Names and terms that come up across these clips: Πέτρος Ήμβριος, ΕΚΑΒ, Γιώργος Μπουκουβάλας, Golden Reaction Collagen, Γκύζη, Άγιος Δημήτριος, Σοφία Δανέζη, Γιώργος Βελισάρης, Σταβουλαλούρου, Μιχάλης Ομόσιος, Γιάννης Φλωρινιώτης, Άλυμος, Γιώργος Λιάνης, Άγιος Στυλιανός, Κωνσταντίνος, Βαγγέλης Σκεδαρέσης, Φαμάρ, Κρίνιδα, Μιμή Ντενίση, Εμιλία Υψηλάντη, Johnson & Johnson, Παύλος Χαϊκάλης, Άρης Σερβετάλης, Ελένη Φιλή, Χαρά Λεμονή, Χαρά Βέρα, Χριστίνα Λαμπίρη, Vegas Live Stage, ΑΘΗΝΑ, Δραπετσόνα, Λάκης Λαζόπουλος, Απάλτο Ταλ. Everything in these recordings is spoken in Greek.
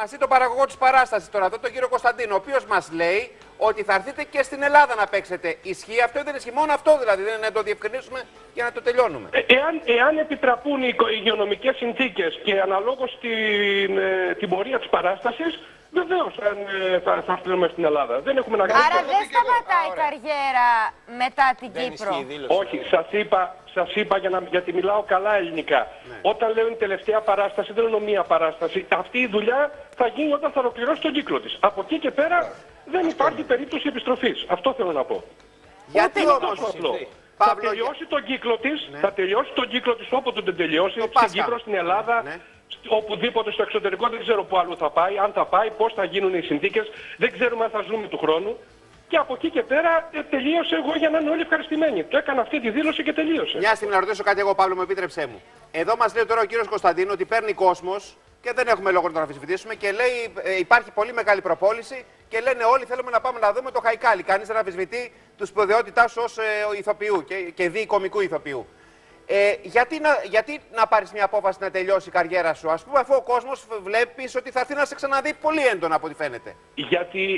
μαζί τον παραγωγό της παράστασης, τώρα εδώ, τον κύριο Κωνσταντίνο, ο οποίος μας λέει ότι θα έρθετε και στην Ελλάδα να παίξετε. Ισχύει αυτό ή δεν ισχύει? Μόνο αυτό δηλαδή, δεν είναι να το διευκρινίσουμε για να το τελειώνουμε. Εάν επιτραπούν οι υγειονομικές συνθήκες και αναλόγως την πορεία της παράστασης, βεβαίως θα έρθουμε στην Ελλάδα. Δεν έχουμε να κάνουμε. Άρα δεν σταματάει η καριέρα μετά την Κύπρο. Όχι, σας είπα γιατί μιλάω καλά ελληνικά. Ναι. Όταν λέω είναι τελευταία παράσταση, δεν εννοώ μία παράσταση. Αυτή η δουλειά θα γίνει όταν θα ολοκληρώσει τον κύκλο της. Από εκεί και πέρα δεν υπάρχει περίπτωση επιστροφής. Αυτό θέλω να πω. Γιατί όμως απλό. Θα τελειώσει τον κύκλο της, ναι. Θα τελειώσει τον κύκλο της όποτε τον τελειώσει, στην Κύπρο, στην Ελλάδα. Ναι. Οπουδήποτε στο εξωτερικό, δεν ξέρω πού αλλού θα πάει, αν θα πάει, πώς θα γίνουν οι συνθήκες, δεν ξέρουμε αν θα ζούμε του χρόνου. Και από εκεί και πέρα τελείωσε, εγώ για να είναι όλοι ευχαριστημένοι. Το έκανα αυτή τη δήλωση και τελείωσε. Μια στιγμή να ρωτήσω κάτι εγώ, Παύλο, με επίτρεψέ μου. Εδώ μας λέει τώρα ο κύριος Κωνσταντίνου ότι παίρνει κόσμος και δεν έχουμε λόγο να τον αμφισβητήσουμε και λέει υπάρχει πολύ μεγάλη προπόληση και λένε όλοι θέλουμε να πάμε να δούμε το Χαϊκάλη. Κανείς δεν αμφισβητεί τη σπουδαιότητά σου ως ηθοποιού και διοικομικού ηθοποιού. Γιατί να πάρεις μια απόφαση να τελειώσει η καριέρα σου, ας πούμε, αφού ο κόσμος βλέπεις ότι θα έρθει να σε ξαναδεί πολύ έντονα από ό,τι φαίνεται?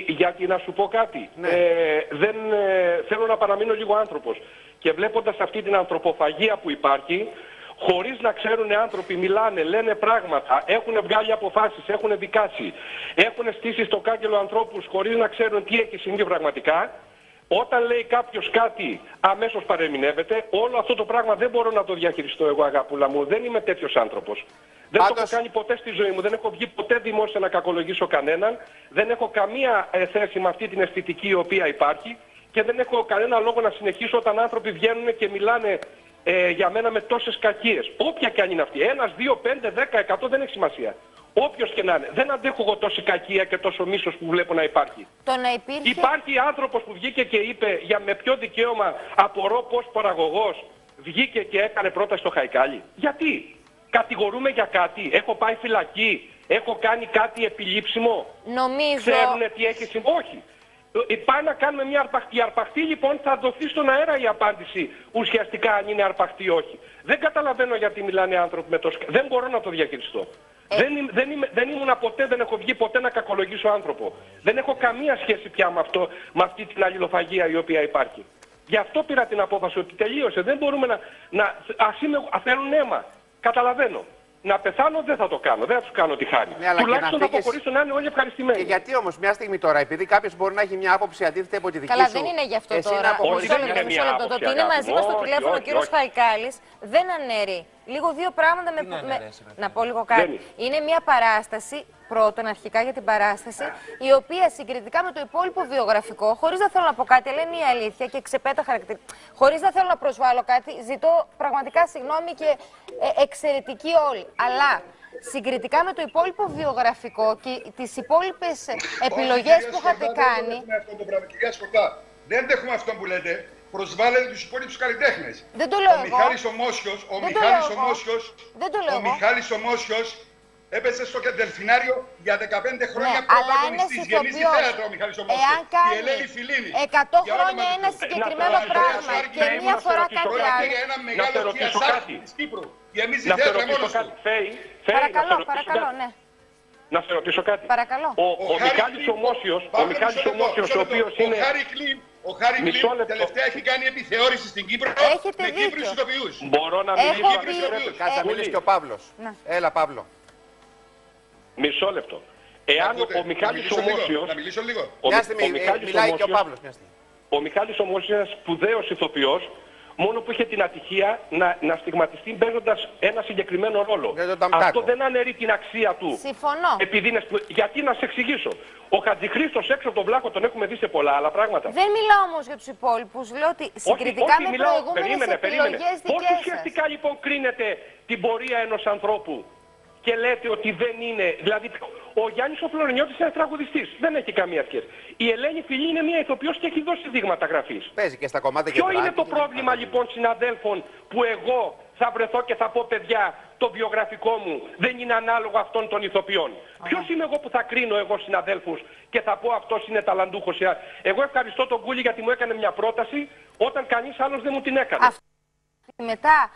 Γιατί να σου πω κάτι. Ναι. Θέλω να παραμείνω λίγο άνθρωπος. Και βλέποντας αυτή την ανθρωποφαγία που υπάρχει, χωρίς να ξέρουν άνθρωποι, μιλάνε, λένε πράγματα, έχουν βγάλει αποφάσεις, έχουν δικάσει, έχουν στήσει στο κάγκελο ανθρώπους χωρίς να ξέρουν τι έχει συμβεί πραγματικά. Όταν λέει κάποιος κάτι, αμέσως παρεμηνεύεται. Όλο αυτό το πράγμα δεν μπορώ να το διαχειριστώ εγώ, αγάπουλα μου. Δεν είμαι τέτοιος άνθρωπος. Δεν το έχω κάνει ποτέ στη ζωή μου. Δεν έχω βγει ποτέ δημόσια να κακολογήσω κανέναν. Δεν έχω καμία θέση με αυτή την αισθητική η οποία υπάρχει. Και δεν έχω κανένα λόγο να συνεχίσω όταν άνθρωποι βγαίνουν και μιλάνε για μένα με τόσες κακίες. Όποια και αν είναι αυτή. 1, 2, 5, 10, 100 δεν έχει σημασία. Όποιος και να είναι. Δεν αντέχω εγώ τόση κακία και τόσο μίσος που βλέπω να υπάρχει. Υπάρχει άνθρωπος που βγήκε και είπε για με ποιο δικαίωμα απορώ πως παραγωγός βγήκε και έκανε πρόταση στο Χαϊκάλη. Γιατί? Κατηγορούμε για κάτι. Έχω πάει φυλακή. Έχω κάνει κάτι επιλήψιμο. Ξέρουνε τι έχει συμβεί. Όχι. Πάει να κάνουμε μια αρπαχτή. Η αρπαχτή λοιπόν θα δοθεί στον αέρα η απάντηση ουσιαστικά αν είναι αρπαχτή ή όχι. Δεν καταλαβαίνω γιατί μιλάνε άνθρωποι με τόσο. Δεν μπορώ να το διαχειριστώ. Δεν ήμουν ποτέ, δεν έχω βγει ποτέ να κακολογήσω άνθρωπο. Δεν έχω καμία σχέση πια με αυτή την αλληλοφαγία η οποία υπάρχει. Γι' αυτό πήρα την απόφαση ότι τελείωσε. Δεν μπορούμε θέλουν αίμα. Καταλαβαίνω. Να πεθάνω δεν θα το κάνω, δεν θα του κάνω τη χάρη. Ναι, τουλάχιστον θα αποχωρήσω να είναι όλοι ευχαριστημένοι. Και γιατί όμως μια στιγμή τώρα, επειδή κάποιο μπορεί να έχει μια άποψη αντίθετη από τη δική σου. Καλά, δεν είναι γι' αυτό τώρα. Μισό λεπτό. Το ότι είναι μαζί μας στο τηλέφωνο ο κύριος Χαϊκάλης δεν αναιρεί. Λίγο δύο πράγματα να πω λίγο κάτι. Είναι μια παράσταση, πρώτον αρχικά για την παράσταση, η οποία συγκριτικά με το υπόλοιπο βιογραφικό, χωρίς να θέλω να πω κάτι, αλλά είναι η αλήθεια και ξεπέτα χαρακτηριστικά. Χωρίς να θέλω να προσβάλλω κάτι, ζητώ πραγματικά συγγνώμη και εξαιρετικοί όλοι. Αλλά συγκριτικά με το υπόλοιπο βιογραφικό και τις υπόλοιπες επιλογές που είχατε κάνει. Δεν δέχομαι αυτό που λέτε. Προσβάλλετε τους υπόλοιπους καλλιτέχνες. Δεν το λέω. Ο Μιχάλης Ομόσιος έπεσε στο Δελφινάριο για 15 χρόνια πρωταγωνιστής. Γεμίζει θέατρο ο Μιχάλης Ομόσιος. Η Ελένη Φιλή. 100 χρόνια ένα συγκεκριμένο πράγμα και μία φορά κάτι άλλο. Ένα μεγάλο θεατράκι της Κύπρου. Γεμίζει θέατρο μόνος του. Παρακαλώ, ναι. Να σε ρωτήσω κάτι. Ο Μιχάλης Ομόσιος, ο οποίος είναι. Ο Χάρη Κλίν τελευταία έχει κάνει επιθεώρηση στην Κύπρο. Έχετε με Κύπριους ηθοποιούς. Μπορώ να μιλήσω με Κύπριους ηθοποιούς. Κάτσε να μιλήσει και ο Παύλος. Να. Έλα, Παύλο. Μισό λεπτό. Εάν ο Μιχάλης Ομόσιος. Να μιλήσω λίγο. Μιλάει και ο Παύλος. Ο Μιχάλης Ομόσιος είναι ένας σπουδαίος ηθοποιός. Μόνο που είχε την ατυχία να στιγματιστεί παίζοντας ένα συγκεκριμένο ρόλο. Αυτό δεν αναιρεί την αξία του. Συμφωνώ. Γιατί να σε εξηγήσω. Ο Χατζηχρήστος έξω από τον Βλάχο τον έχουμε δει σε πολλά άλλα πράγματα. Δεν μιλάω όμως για τους υπόλοιπους. Λέω ότι συγκριτικά με προηγούμενες επιλογές δικές σας. Πώς ουσιαστικά λοιπόν κρίνεται την πορεία ενός ανθρώπου και λέτε ότι δεν είναι. Δηλαδή, ο Γιάννης ο Φλωρινιώτης είναι τραγουδιστής. Δεν έχει καμία σχέση. Η Ελένη Φιλή είναι μια ηθοποιός και έχει δώσει δείγματα γραφής. Παίζει και στα κομμάτια. Ποιο είναι το πρόβλημα λοιπόν συναδέλφων που εγώ θα βρεθώ και θα πω παιδιά, το βιογραφικό μου δεν είναι ανάλογο αυτών των ηθοποιών. Ποιος είμαι εγώ που θα κρίνω εγώ συναδέλφους και θα πω αυτός είναι ταλαντούχος. Εγώ ευχαριστώ τον Κούλη γιατί μου έκανε μια πρόταση όταν κανείς άλλος δεν μου την έκανε. μετά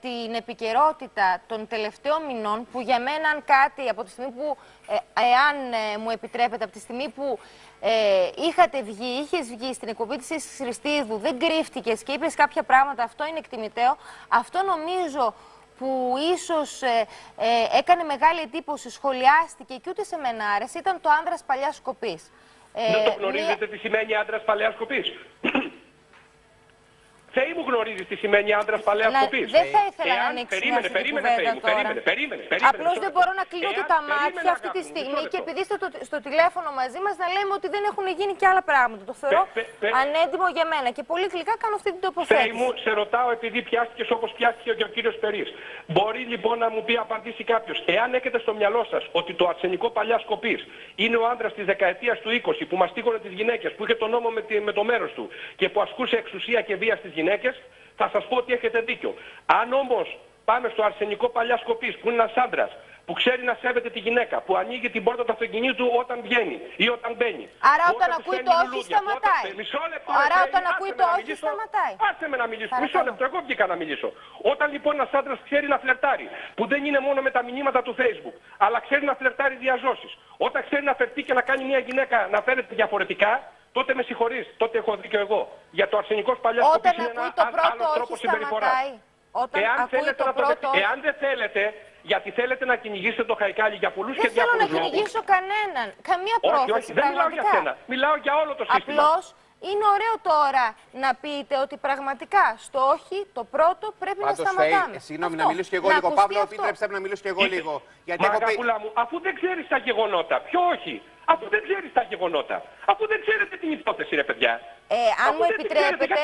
την επικαιρότητα των τελευταίων μηνών, που για μένα αν κάτι από τη στιγμή που, μου επιτρέπετε, από τη στιγμή που είχες βγει στην εκπομπή της Χριστίδου, δεν κρύφτηκες και είπες κάποια πράγματα, αυτό είναι εκτιμητέο, αυτό νομίζω που ίσως έκανε μεγάλη εντύπωση, σχολιάστηκε και ούτε σε μένα άρεσε, ήταν το άνδρας παλιάς κοπής. Δεν το γνωρίζετε τι σημαίνει άνδρας παλιάς κοπής? Θεή μου, γνωρίζει τι σημαίνει άντρας παλαιάς κοπής. Δεν θα ήθελα να ανοίξω μια αυτή την κουβέντα τώρα. Απλώς δεν μπορώ να κλείνω και τα μάτια αυτή τη στιγμή και επειδή είστε στο τηλέφωνο μαζί μας να λέμε ότι δεν έχουν γίνει και άλλα πράγματα. Το θεωρώ ανέντιμο για μένα και πολύ γλυκά κάνω αυτή την τοποθέτηση. Θεή μου, σε ρωτάω επειδή πιάστηκες όπως πιάστηκε και ο κύριος Περίς. Μπορεί λοιπόν να μου πει, απαντήσει κάποιος, εάν έχετε στο μυαλό σας ότι το αρσενικό παλιάς κοπής είναι ο άντρας της δεκαετίας του 20 που μαστίγωνε τις γυναίκες, που είχε τον νόμο με το μέρος του και που ασκούσε εξουσία και βία στις γυναίκες. Θα σας πω ότι έχετε δίκιο. Αν όμως πάμε στο αρσενικό παλιάς κοπής που είναι ένας άντρας που ξέρει να σέβεται τη γυναίκα, που ανοίγει την πόρτα του αυτοκινήτου όταν βγαίνει ή όταν μπαίνει. Άρα όταν ακούει το όχι σταματάει. Άρα όταν ακούει το όχι σταματάει. Άσε με να μιλήσω. Μισό λεπτό, εγώ βγήκα να μιλήσω. Όταν λοιπόν ένας άντρας ξέρει να φλερτάρει, που δεν είναι μόνο με τα μηνύματα του Facebook, αλλά ξέρει να φλερτάρει διαζώσεις, όταν ξέρει να φερθεί και να κάνει μια γυναίκα να φέρεται διαφορετικά, τότε με συγχωρείς, τότε έχω δίκιο εγώ. Για το αρσενικό παλιάς κοπής είναι ένα άλλο τρόπο συμπεριφοράς. Εάν δεν θέλετε, γιατί θέλετε να κυνηγήσετε το Χαϊκάλη για πολλούς και διάφορους λόγους. Δεν θέλω να κυνηγήσω κανέναν, καμία πρόθεση. Όχι, δεν μιλάω για σένα, μιλάω για όλο το σύστημα. Απλώς είναι ωραίο τώρα να πείτε ότι πραγματικά στο όχι το πρώτο πρέπει να σταματάμε. Συγγνώμη, να μιλήσω και εγώ λίγο. Παύλο, επιτρέψτε να μιλήσω και εγώ λίγο. Μαγκαπούλα μου, αφού δεν ξέρεις τα γεγονότα, ποιο όχι? Αφού δεν ξέρεις τα γεγονότα, αφού δεν ξέρετε την υπόθεση, ρε παιδιά. Αν μου επιτρέπετε,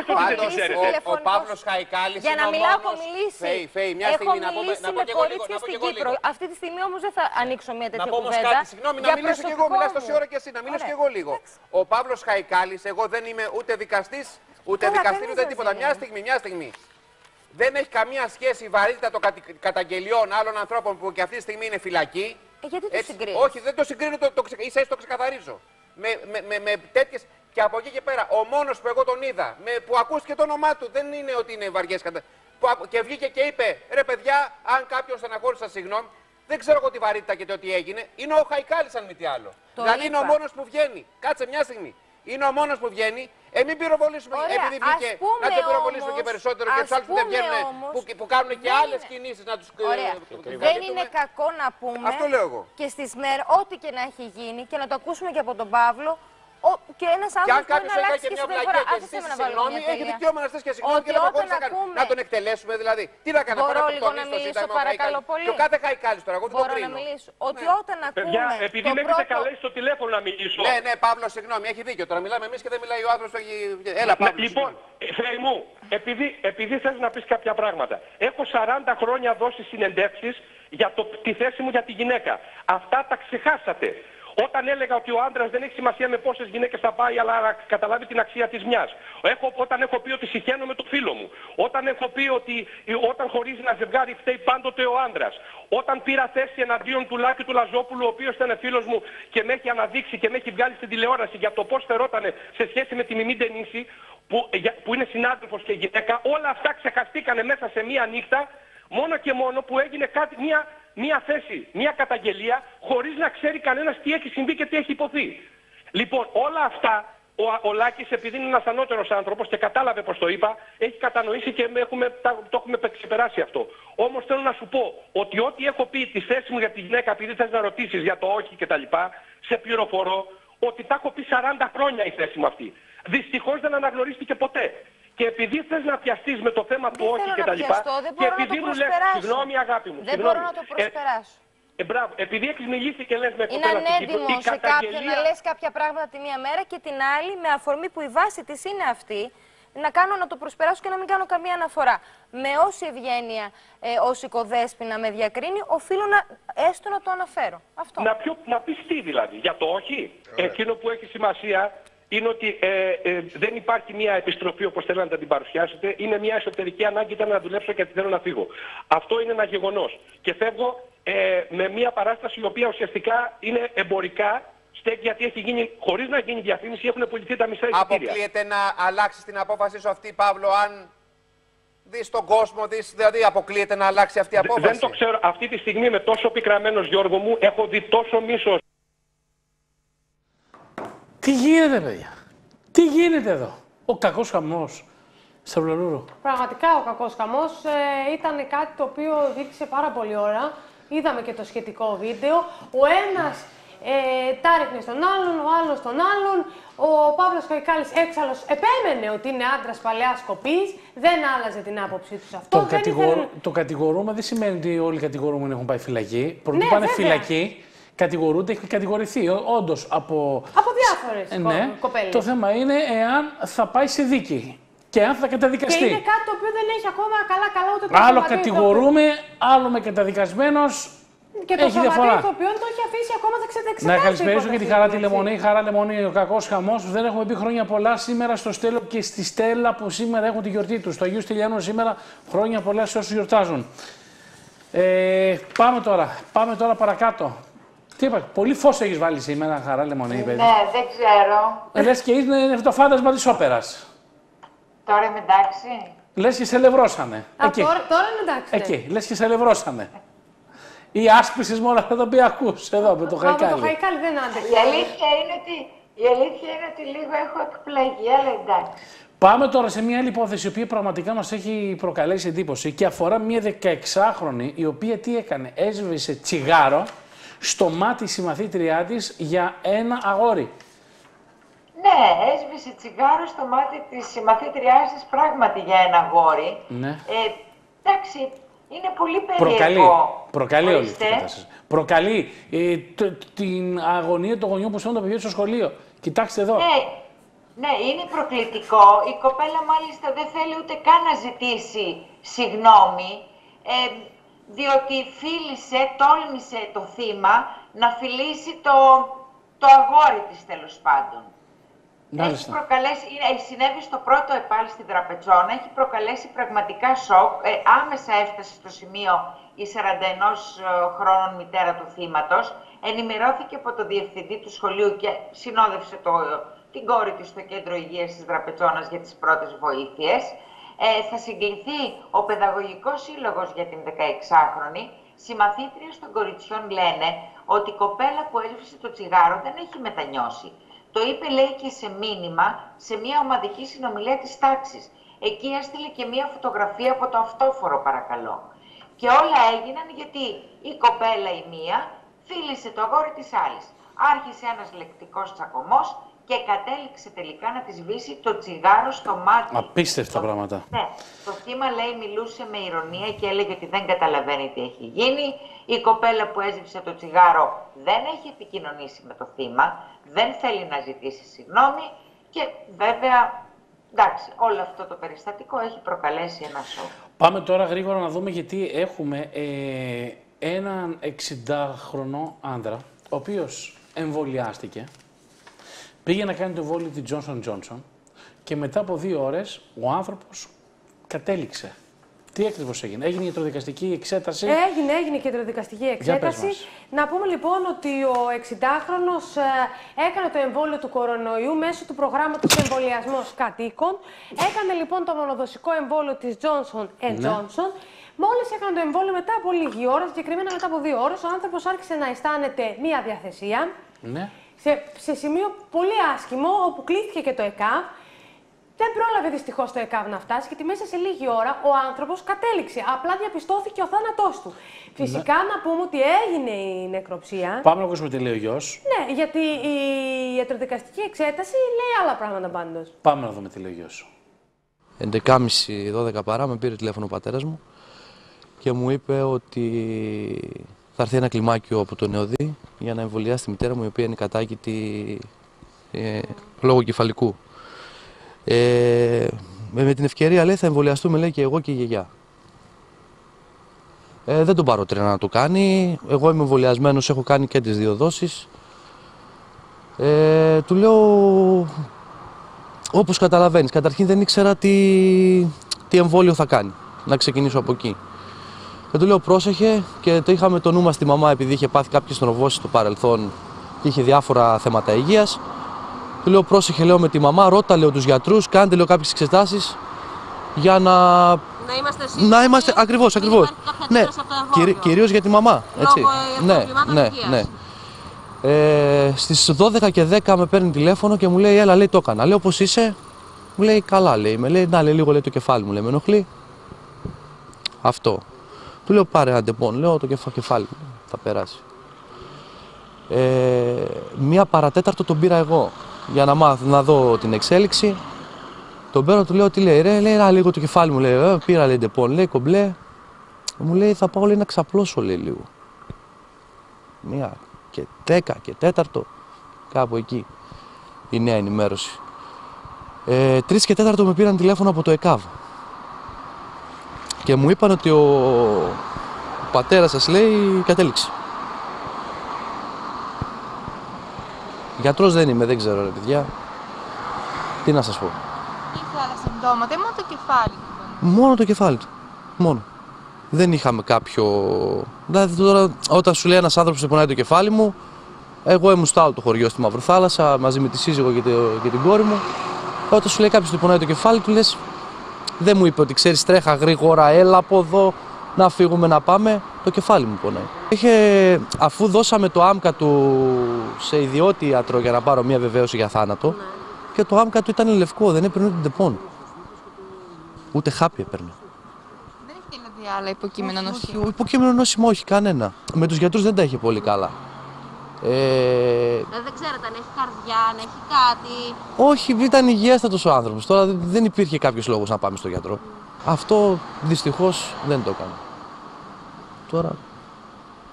έχω μιλήσει τηλεφωνικός. Ο Παύλος Χαϊκάλης είναι ομόνος. Για να μιλάω, έχω μιλήσει. Έχω μιλήσει με κορίτσια στην Κύπρο. Αυτή τη στιγμή όμως δεν θα ανοίξω μια τέτοια κουβέντα. Να πω κάτι, συγγνώμη, να μιλήσω κι εγώ. Μιλάς τόση ώρα κι εσύ, να μιλήσω κι εγώ λίγο. Ο Παύλος Χαϊκάλης, εγώ δεν είμαι ούτε δικαστής, ούτε τίποτα. Μια στιγμή. Δεν έχει καμία σχέση η βαρύτητα των καταγγελιών άλλων ανθρώπων που και αυτή τη στιγμή είναι φυλακή. Γιατί το συγκρίνεις? Όχι, δεν το συγκρίνω, ίσα το ξεκαθαρίζω. Με τέτοιες. Και από εκεί και πέρα, ο μόνος που εγώ τον είδα, που ακούστηκε το όνομά του, δεν είναι ότι είναι βαριές καταγγελίες. Και βγήκε και είπε, ρε παιδιά, αν κάποιον στεναχώρησα, συγγνώμη, δεν ξέρω εγώ τη βαρύτητα και το τι έγινε. Είναι ο Χαϊκάλης, αν μη τι άλλο. Δηλαδή είναι ο μόνος που βγαίνει. Κάτσε μια στιγμή. Είναι ο μόνος που βγαίνει. Μην πυροβολήσουμε. Ωραία, επειδή βγήκε, να τον πυροβολήσουμε και περισσότερο και του άλλου που δεν βγαίνουν, που κάνουν και άλλες κινήσεις να τους κρυβούν. Δεν είναι κακό να πούμε. Αυτό λέω εγώ. Και στις μέρες, ό,τι και να έχει γίνει και να το ακούσουμε και από τον Παύλο. Και ένας άνθρωπος που να αλλάξει και συμπεριφορά. Άφησε με να βάλω μια τελεία. Έχει δικαίωμα να θες και συγγνώμη και να τον εκτελέσουμε δηλαδή. Τι να κάνω, μπορώ λίγο να μιλήσω, παρακαλώ πολύ. Και ο κάθε Χαϊκάλης τώρα, εγώ δεν το κρίνω. Μπορώ να μιλήσω. Ότι όταν ακούμε. Παιδιά, επειδή με έχετε καλέσει στο τηλέφωνο να μιλήσω. Ναι, Παύλο, συγγνώμη, έχει δίκιο τώρα. Μιλάμε εμείς και δεν μιλάει ο άνθρωπος. Έλα, Παύλο. Λοιπόν, Θεέ μου, επειδή θες να πεις κάποια πράγματα. Έχω 40 χρόνια δώσει συνεντεύξεις για τη θέση μου για τη γυναίκα. Αυτά τα ξεχάσατε. Όταν έλεγα ότι ο άντρας δεν έχει σημασία με πόσες γυναίκες θα πάει, αλλά να καταλάβει την αξία της μιας. Όταν έχω πει ότι συχαίνω με το φίλο μου. Όταν έχω πει ότι όταν χωρίζει ένα ζευγάρι φταίει πάντοτε ο άντρας. Όταν πήρα θέση εναντίον του Λάκη του Λαζόπουλου, ο οποίος ήταν φίλος μου και με έχει αναδείξει και με έχει βγάλει στην τηλεόραση για το πώς φερότανε σε σχέση με τη Μιμή Ντενίση, που είναι συνάδελφος και γυναίκα, όλα αυτά ξεχαστήκανε μέσα σε μία νύχτα, μόνο και μόνο που έγινε μία θέση, μία καταγγελία, χωρίς να ξέρει κανένας τι έχει συμβεί και τι έχει υποθεί. Λοιπόν, όλα αυτά ο Λάκης, επειδή είναι ένας ανώτερος άνθρωπος και κατάλαβε πως το είπα, έχει κατανοήσει και το έχουμε ξεπεράσει αυτό. Όμως θέλω να σου πω ότι ό,τι έχω πει τη θέση μου για τη γυναίκα, επειδή θες να ρωτήσεις για το όχι κτλ., σε πληροφορώ ότι τα έχω πει 40 χρόνια η θέση μου αυτή. Δυστυχώς δεν αναγνωρίστηκε ποτέ. Και επειδή θες να πιαστείς με το θέμα του όχι και τα λοιπά, και επειδή μου λες, συγγνώμη αγάπη μου, μπορώ να το προσπεράσω. Μπράβο, επειδή έχεις μιλήσει και λες με κοπέλα στην Κύπρο. Είναι ανέντιμο σε κάποιον να λες κάποια πράγματα τη μία μέρα και την άλλη, με αφορμή που η βάση της είναι αυτή, να το προσπεράσω και να μην κάνω καμία αναφορά. Με όση ευγένεια ως οικοδέσποινα με διακρίνει, οφείλω έστω να το αναφέρω. Αυτό. Να πεις τι δηλαδή, για το όχι, εκείνο που έχει σημασία είναι ότι δεν υπάρχει μια επιστροφή όπως θέλετε να την παρουσιάσετε. Είναι μια εσωτερική ανάγκη, ήταν να δουλέψω και θέλω να φύγω. Αυτό είναι ένα γεγονός. Και φεύγω με μια παράσταση η οποία ουσιαστικά είναι εμπορικά στέκει, γιατί έχει γίνει, χωρίς να γίνει διαφήμιση, έχουν πουληθεί τα μισά εισιτήρια. Αποκλείεται να αλλάξεις την απόφαση σου αυτή, Παύλο, αν στον κόσμο της, δηλαδή αποκλείεται να αλλάξει αυτή η απόφαση. Δεν το ξέρω. Αυτή τη στιγμή με τόσο πικραμένος, Γιώργο μου, έχω δει τόσο μίσος. Τι γίνεται, παιδιά. Τι γίνεται εδώ. Ο κακός χαμός. Σταβουλαλούρου. Πραγματικά ο κακός χαμός ήταν κάτι το οποίο δείξε πάρα πολύ ώρα. Είδαμε και το σχετικό βίντεο. Ο ένας τα ρίχνει στον άλλον, ο άλλος στον άλλον. Ο Παύλος Χαϊκάλης έξαλλος επέμενε ότι είναι άντρας παλαιάς κοπής. Δεν άλλαζε την άποψή του σε αυτό. Το κατηγορούμε δεν σημαίνει ότι όλοι οι κατηγορούμενοι έχουν πάει φυλακή. Πρωτού πάνε φυλακή, κατηγορούνται και κατηγορηθεί. Όντως από διάφορες κοπέλες. Το θέμα είναι εάν θα πάει σε δίκη. Και αν θα καταδικαστεί. Και είναι κάτι το οποίο δεν έχει ακόμα καλά-καλά ούτε το σωματείο. Άλλο κατηγορούμε, άλλο με καταδικασμένος. Και το σωματείο ηθοποιών το έχει αφήσει ακόμα δεξιδεξιδά. Να καλησπέρισω και τη Χαρά τη Λεμονή. Η Χαρά Λεμονή, ο κακός χαμός. Δεν έχουμε πει χρόνια πολλά σήμερα στο Στέλιο και στη Στέλλα που σήμερα έχουν τη γιορτή του. Στο Αγίου Στυλιανού σήμερα χρόνια πολλά σε όσους γιορτάζουν. Πάμε τώρα παρακάτω. Τι είπα, πολύ φως έχεις βάλει σήμερα, Χαρά Λεμονή, παιδί. Ναι, δεν ξέρω. Λες και είναι το φάντασμα της όπερας. Τώρα είμαι εντάξει. Λες και σε ελευρώσανε. Τώρα είμαι εντάξει. Εκεί, λες και σε ελευρώσανε. Οι άσπισες μόνο θα το πει ακούς, εδώ με το Χαϊκάλι. Το Χαϊκάλι δεν άντεξε. Η αλήθεια είναι ότι λίγο έχω εκπλαγεί, αλλά εντάξει. Πάμε τώρα σε μια άλλη υπόθεση, η οποία πραγματικά μας έχει προκαλέσει εντύπωση και αφορά μια 16χρονη, η οποία τι έκανε, έσβησε τσιγάρο στο μάτι συμμαθήτριά της για ένα αγόρι. Ναι, έσβησε τσιγάρο στο μάτι της συμμαθήτριάς της πράγματι για ένα αγόρι. Ναι. Εντάξει, είναι πολύ περίεργο. Προκαλεί όλη αυτή η κατάσταση. Προκαλεί την αγωνία των γονιών που στέλνουν τα παιδιά στο σχολείο. Κοιτάξτε εδώ. Ναι, είναι προκλητικό. Η κοπέλα μάλιστα δεν θέλει ούτε καν να ζητήσει συγγνώμη, διότι φίλησε, τόλμησε το θύμα να φιλήσει το αγόρι της τέλος πάντων. Έχει προκαλέσει, συνέβη στο πρώτο επάλι στην Δραπετσόνα, έχει προκαλέσει πραγματικά σοκ. Άμεσα έφτασε στο σημείο η 41 χρονών μητέρα του θύματος. Ενημερώθηκε από τον διευθυντή του σχολείου και συνόδευσε την κόρη της στο κέντρο υγείας της Δραπετσόνας για τις πρώτες βοήθειες. Θα συγκληθεί ο Παιδαγωγικός Σύλλογος για την 16χρονη. Συμμαθήτριες των κοριτσιών λένε ότι η κοπέλα που έλυσε το τσιγάρο δεν έχει μετανιώσει. Το είπε, λέει, και σε μήνυμα σε μια ομαδική συνομιλία της τάξης. Εκεί έστειλε και μια φωτογραφία από το αυτόφορο, παρακαλώ. Και όλα έγιναν γιατί η κοπέλα η μία φίλησε το αγόρι της άλλης. Άρχισε ένας λεκτικός τσακωμός και κατέληξε τελικά να της βύσει το τσιγάρο στο μάτι. Απίστευτα πράγματα. Ναι. Το θύμα, λέει, μιλούσε με ειρωνία και έλεγε ότι δεν καταλαβαίνει τι έχει γίνει. Η κοπέλα που έζηψε το τσιγάρο δεν έχει επικοινωνήσει με το θύμα, δεν θέλει να ζητήσει συγγνώμη και βέβαια, εντάξει, όλο αυτό το περιστατικό έχει προκαλέσει ένα σοκ. Πάμε τώρα γρήγορα να δούμε, γιατί έχουμε έναν 60χρονο άντρα, ο οποίος εμβολιάστηκε, πήγε να κάνει το εμβόλιο τη Johnson Johnson και μετά από 2 ώρες ο άνθρωπος κατέληξε. Τι ακριβώς έγινε, έγινε ιατροδικαστική εξέταση. Έγινε ιατροδικαστική εξέταση. Να πούμε λοιπόν ότι ο 60χρονος έκανε το εμβόλιο του κορονοϊού μέσω του προγράμματος εμβολιασμός κατοίκων. Έκανε λοιπόν το μονοδοσικό εμβόλιο της Johnson & Johnson. Μόλις έκανε το εμβόλιο, μετά από λίγη ώρα, συγκεκριμένα μετά από 2 ώρες, ο άνθρωπος άρχισε να αισθάνεται μία διαθεσία. Ναι. Σε σημείο πολύ άσχημο, όπου κλείθηκε και το ΕΚΑΒ. Δεν πρόλαβε δυστυχώς το ΕΚΑΒ να φτάσει, γιατί μέσα σε λίγη ώρα ο άνθρωπος κατέληξε. Απλά διαπιστώθηκε ο θάνατός του. Φυσικά να πούμε ότι έγινε η νεκροψία. Πάμε να ακούσουμε τι λέει ο γιος. Ναι, γιατί η ιατροδικαστική εξέταση λέει άλλα πράγματα πάντως. Πάμε να δούμε τι λέει ο γιος. 11:30-12 παρά με πήρε τηλέφωνο ο πατέρας μου και μου είπε ότι θα έρθει ένα κλιμάκιο από τον Νεοδή για να εμβολιάσει τη μητέρα μου, η οποία είναι κατάκητη λόγω κεφαλικού. Με την ευκαιρία, λέει, θα εμβολιαστούμε, λέει, και εγώ και η γιαγιά. Δεν τον πάρω τρένα να το κάνει. Εγώ είμαι εμβολιασμένος, έχω κάνει και τις 2 δόσεις. Του λέω, όπως καταλαβαίνεις, καταρχήν δεν ήξερα τι εμβόλιο θα κάνει. Να ξεκινήσω από εκεί. Και του λέω, πρόσεχε, και το είχαμε το νου μας στη μαμά, επειδή είχε πάθει κάποιες θρομβώσεις στο παρελθόν και είχε διάφορα θέματα υγείας. Του λέω, πρόσεχε, λέω, με τη μαμά, ρώτα, λέω, τους γιατρούς, κάντε, λέω, κάποιες εξετάσεις για να Να είμαστε σίγουροι. Να είμαστε ακριβώς. Ναι. Κυρίως για τη μαμά. Έτσι. Ναι. Στις 12 και 10 με παίρνει τηλέφωνο και μου λέει: Έλα, λέει, το έκανα. Λέω: Πώς είσαι? Μου λέει: Καλά, λέει. Με λέει: Να, λέει, λίγο λέει, το κεφάλι μου. Λέει: Με ενοχλεί. Αυτό. Του λέω: Πάρε αντεπών. Λέω: Το κεφάλι μου. Θα περάσει. Μία παρατέταρτο τον πήρα εγώ για να μάθω, να δω την εξέλιξη. Τον παίρνω, του λέω: Τι λέει? Ρε, λέει: Να, λίγο το κεφάλι μου. Λέει: Πήρα, λέει, αντεπών. Λέει: Κομπλέ. Μου λέει: Θα πάω, λέει, να ξαπλώσω, λέει, λίγο. Μία. Και 10 και 4, κάπου εκεί η νέα ενημέρωση. 3 και 4 με πήραν τηλέφωνο από το ΕΚΑΒ και μου είπαν ότι ο πατέρας σας, λέει, κατέληξε. Γιατρός δεν είμαι, δεν ξέρω, ρε παιδιά. Τι να σας πω. Είχε άλλα συμπτώματα, μόνο το κεφάλι του. Μόνο το κεφάλι του, μόνο. Δεν είχαμε κάποιο... Δηλαδή τώρα όταν σου λέει ένας άνθρωπος που πονάει το κεφάλι μου, εγώ ήμουν στο άλλο το χωριό στη Μαυροθάλασσα μαζί με τη σύζυγο και την κόρη μου. Όταν σου λέει κάποιος που πονάει το κεφάλι του, λες, δεν μου είπε ότι ξέρεις, τρέχα γρήγορα, έλα από εδώ, να φύγουμε να πάμε, το κεφάλι μου πονάει. Αφού δώσαμε το άμκα του σε ιδιώτη ιατρό για να πάρω μια βεβαίωση για θάνατο, και το άμκα του ήταν λευκό, δεν έπαιρνε ούτε τεπών. Ούτε χάπι έπαιρνε. Άλλα υποκείμενα νόσημα. Υποκείμενο νόσημα, όχι κανένα. Με τους γιατρούς δεν τα είχε πολύ καλά. Δεν ξέρετε αν έχει καρδιά, αν έχει κάτι. Όχι, ήταν υγιέστατος ο άνθρωπος. Τώρα δεν υπήρχε κάποιος λόγος να πάμε στο γιατρό. Αυτό δυστυχώς δεν το έκανα. Τώρα,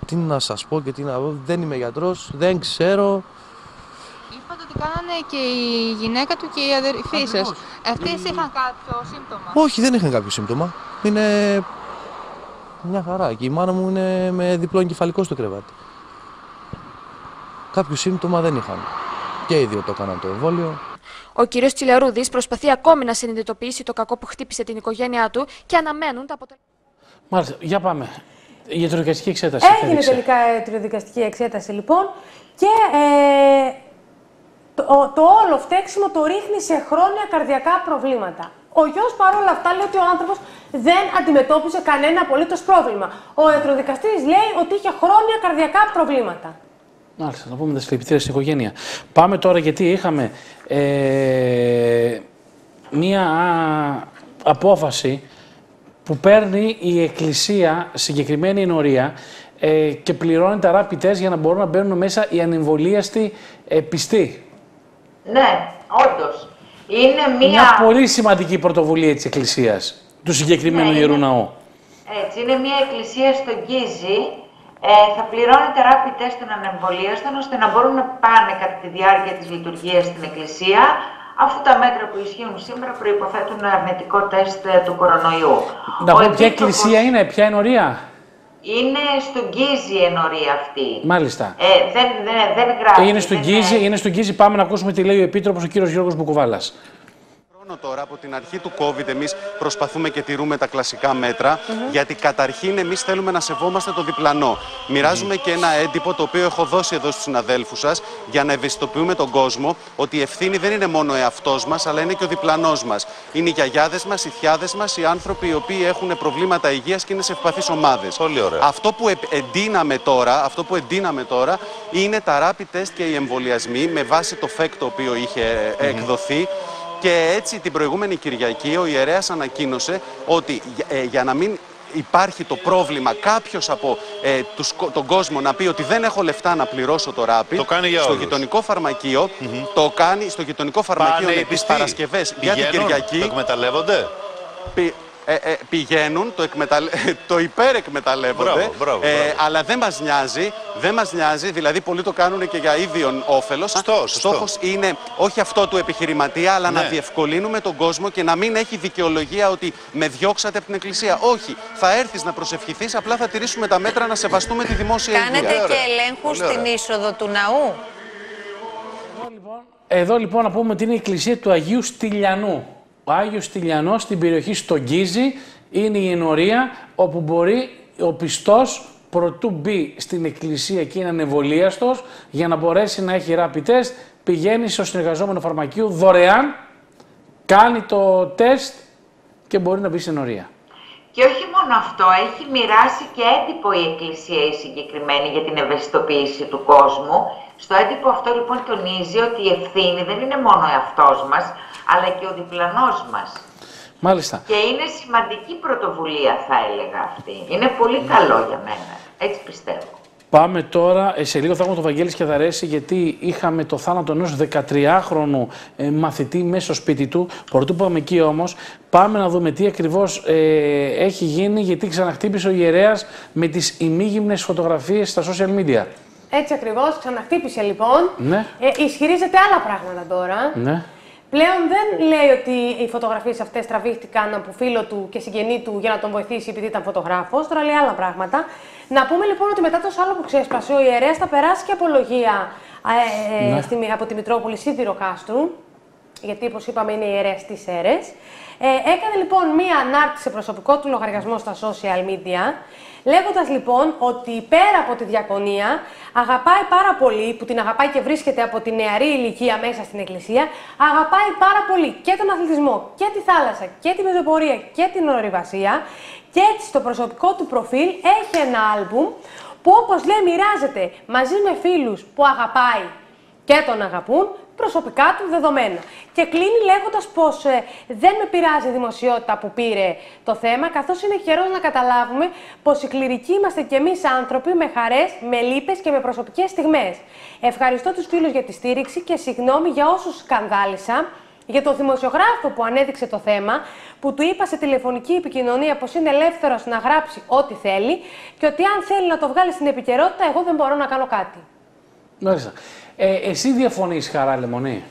τι να σας πω και τι να πω. Δεν είμαι γιατρός, δεν ξέρω. Είπατε ότι κάνανε και η γυναίκα του και η αδερφή σας. Αυτές είχαν κάποιο σύμπτωμα? Όχι, δεν είχαν κάποιο σύμπτωμα. Είναι μια χαρά. Και η μάνα μου είναι με διπλό εγκεφαλικό στο κρεβάτι. Κάποιο σύμπτωμα δεν είχαν. Και οι δύο το έκαναν το εμβόλιο. Ο κύριος Τσιλιαρούδης προσπαθεί ακόμη να συνειδητοποιήσει το κακό που χτύπησε την οικογένειά του και αναμένουν τα αποτελέσματα. Μάλιστα, για πάμε. Η ιατροδικαστική εξέταση. Έγινε τελικά η ιατροδικαστική εξέταση, λοιπόν. Και το όλο φταίξιμο το ρίχνει σε χρόνια καρδιακά προβλήματα. Ο γιος παρόλα αυτά λέει ότι ο άνθρωπος δεν αντιμετώπιζε κανένα απολύτως πρόβλημα. Ο ιατροδικαστής λέει ότι είχε χρόνια καρδιακά προβλήματα. Μάλιστα, να πούμε τα συλληπιτήρια στην οικογένεια. Πάμε τώρα, γιατί είχαμε μία απόφαση που παίρνει η Εκκλησία, συγκεκριμένη ενορία, και πληρώνει τα rapid test για να μπορούν να μπαίνουν μέσα οι ανεμβολίαστοι πιστοί. Ναι, όντως. Είναι μια πολύ σημαντική πρωτοβουλία της Εκκλησίας, του συγκεκριμένου Ιερού Ναού. Έτσι, είναι μια εκκλησία στο Γκύζη. Θα πληρώνει τα rapid test των ανεμβολίαστων, ώστε να μπορούν να πάνε κατά τη διάρκεια της λειτουργίας στην Εκκλησία, αφού τα μέτρα που ισχύουν σήμερα προϋποθέτουν αρνητικό τεστ του κορονοϊού. Να πω, ποια εκκλησία είναι, ποια ενορία? Είναι στον Γκύζη η ενορία αυτή. Μάλιστα. Δεν γράφει. Είναι στον Γκύζη, πάμε να ακούσουμε τι λέει ο Επίτροπος, ο κύριος Γιώργος Μπουκουβάλας. Τώρα από την αρχή του COVID εμείς προσπαθούμε και τηρούμε τα κλασικά μέτρα, γιατί καταρχήν εμείς θέλουμε να σεβόμαστε το διπλανό. Μοιράζουμε και ένα έντυπο το οποίο έχω δώσει εδώ στους συναδέλφους σας για να ευαισθητοποιούμε τον κόσμο ότι η ευθύνη δεν είναι μόνο ο εαυτός μας, αλλά είναι και ο διπλανός μας. Είναι οι γιαγιάδες μας, οι θιάδες μας, οι άνθρωποι οι οποίοι έχουν προβλήματα υγείας και είναι σε ευπαθείς ομάδες. Αυτό που εντείναμε τώρα, είναι τα rapid test και οι εμβολιασμοί με βάση το FEC το οποίο είχε εκδοθεί. Και έτσι την προηγούμενη Κυριακή ο ιερέας ανακοίνωσε ότι για να μην υπάρχει το πρόβλημα κάποιος από τον κόσμο να πει ότι δεν έχω λεφτά να πληρώσω το rapid, στο γειτονικό φαρμακείο, το κάνει στο γειτονικό φαρμακείο τις Παρασκευές για την Κυριακή. Το εκμεταλλεύονται. Πηγαίνουν, το υπερεκμεταλλεύονται, αλλά δεν μας νοιάζει, δηλαδή πολλοί το κάνουν και για ίδιον όφελος. Στόχος είναι όχι αυτό του επιχειρηματία, αλλά να διευκολύνουμε τον κόσμο και να μην έχει δικαιολογία ότι με διώξατε από την εκκλησία. Όχι, θα έρθεις να προσευχηθείς, απλά θα τηρήσουμε τα μέτρα να σεβαστούμε τη δημόσια υγεία. Κάνετε και ελέγχους στην είσοδο του ναού. Εδώ λοιπόν να πούμε ότι είναι η εκκλησία του Αγίου Στυλιανού. Ο Άγιος Στυλιανός στην περιοχή στο Γκύζη είναι η ενορία όπου μπορεί ο πιστός προτού μπει στην εκκλησία και είναι ανεμβολίαστος για να μπορέσει να έχει rapid test, πηγαίνει στο συνεργαζόμενο φαρμακείο δωρεάν, κάνει το τεστ και μπορεί να μπει στην ενορία. Και όχι μόνο αυτό, έχει μοιράσει και έντυπο η Εκκλησία η συγκεκριμένη για την ευαισθητοποίηση του κόσμου. Στο έντυπο αυτό λοιπόν τονίζει ότι η ευθύνη δεν είναι μόνο ο εαυτός μας, αλλά και ο διπλανός μας. Μάλιστα. Και είναι σημαντική πρωτοβουλία, θα έλεγα αυτή. Είναι πολύ καλό για μένα. Έτσι πιστεύω. Πάμε τώρα, σε λίγο θα έχουμε τον Βαγγέλη Σκεδαρέση, γιατί είχαμε το θάνατο ενός 13χρονου μαθητή μέσα στο σπίτι του. Πρωτού πάμε εκεί όμως, πάμε να δούμε τι ακριβώς έχει γίνει, γιατί ξαναχτύπησε ο ιερέας με τις ημίγυμνες φωτογραφίες στα social media. Έτσι ακριβώς, ξαναχτύπησε λοιπόν. Ναι. Ισχυρίζεται άλλα πράγματα τώρα. Ναι. Πλέον δεν λέει ότι οι φωτογραφίες αυτές τραβήχτηκαν από φίλο του και συγγενή του για να τον βοηθήσει επειδή ήταν φωτογράφος. Τώρα λέει άλλα πράγματα. Να πούμε λοιπόν ότι μετά το σάλο που ξέσπασε, ο ιερέας θα περάσει και απολογία ναι. από τη Μητρόπολη Σίδηρο Κάστρου, γιατί όπως είπαμε είναι ιερέας της Σέρες. Έκανε λοιπόν μία ανάρτηση σε προσωπικό του λογαριασμό στα social media, λέγοντας λοιπόν ότι πέρα από τη διακονία αγαπάει πάρα πολύ, που την αγαπάει και βρίσκεται από τη νεαρή ηλικία μέσα στην Εκκλησία, αγαπάει πάρα πολύ και τον αθλητισμό και τη θάλασσα και τη πεζοπορία και την ορειβασία. Και έτσι στο προσωπικό του προφίλ έχει ένα άλμπουμ που, όπως λέει, μοιράζεται μαζί με φίλους που αγαπάει και τον αγαπούν, προσωπικά του δεδομένα. Και κλείνει λέγοντας πως δεν με πειράζει η δημοσιότητα που πήρε το θέμα, καθώς είναι καιρός να καταλάβουμε πως οι κληρικοί είμαστε κι εμείς άνθρωποι με χαρές, με λύπες και με προσωπικές στιγμές. Ευχαριστώ τους φίλους για τη στήριξη και συγγνώμη για όσους σκανδάλισα. Για τον δημοσιογράφο που ανέδειξε το θέμα, που του είπα σε τηλεφωνική επικοινωνία πως είναι ελεύθερος να γράψει ό,τι θέλει και ότι αν θέλει να το βγάλει στην επικαιρότητα, εγώ δεν μπορώ να κάνω κάτι. Μάλιστα. Εσύ διαφωνείς, Χαρά Λεμονή?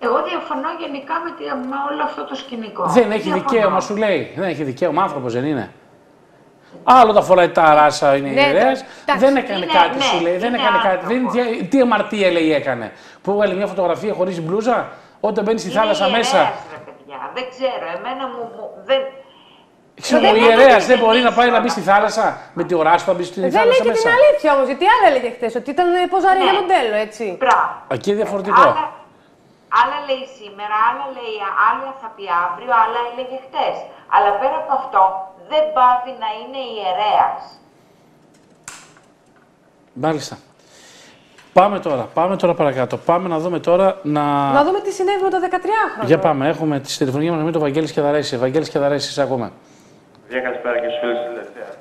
Εγώ διαφωνώ γενικά με όλο αυτό το σκηνικό. Δεν έχει δικαίωμα, σου λέει. Δεν έχει δικαίωμα, άνθρωπος δεν είναι. Άλλο τα φοράει τα ράσα, είναι ναι, ιερέας. Δεν έκανε κάτι, ναι, σου λέει. Δεν έκανε κάτι. Τι αμαρτία, λέει, έκανε? Που έβγαλε μια φωτογραφία χωρίς μπλούζα. Όταν μπαίνει στη θάλασσα ιερέας, μέσα. Ρε παιδιά, δεν ξέρω, εμένα μου. Ο ιερέας δεν μπορεί να πάει να μπει στη θάλασσα με τη οράση που θα μπει στη θάλασσα. Δεν λέει και την αλήθεια όμως, γιατί άλλα έλεγε χθες, ότι ήταν ποζάρι για μοντέλο, έτσι. Εκεί διαφορετικό. Άλλα λέει σήμερα, άλλα θα πει αύριο, άλλα έλεγε χθες. Αλλά πέρα από αυτό, δεν πάβει να είναι ιερέας. Μάλιστα. Πάμε τώρα παρακάτω. Πάμε να δούμε τώρα να δούμε τι συνέβη με το 13χρονο. Για πάμε, έχουμε τη τηλεφωνική μας με τον Βαγγέλη Σκεδαρέση. Βαγγέλη Σκεδαρέση, σε ακούμε. Γεια, καλησπέρα και στους φίλους της τελευταίας.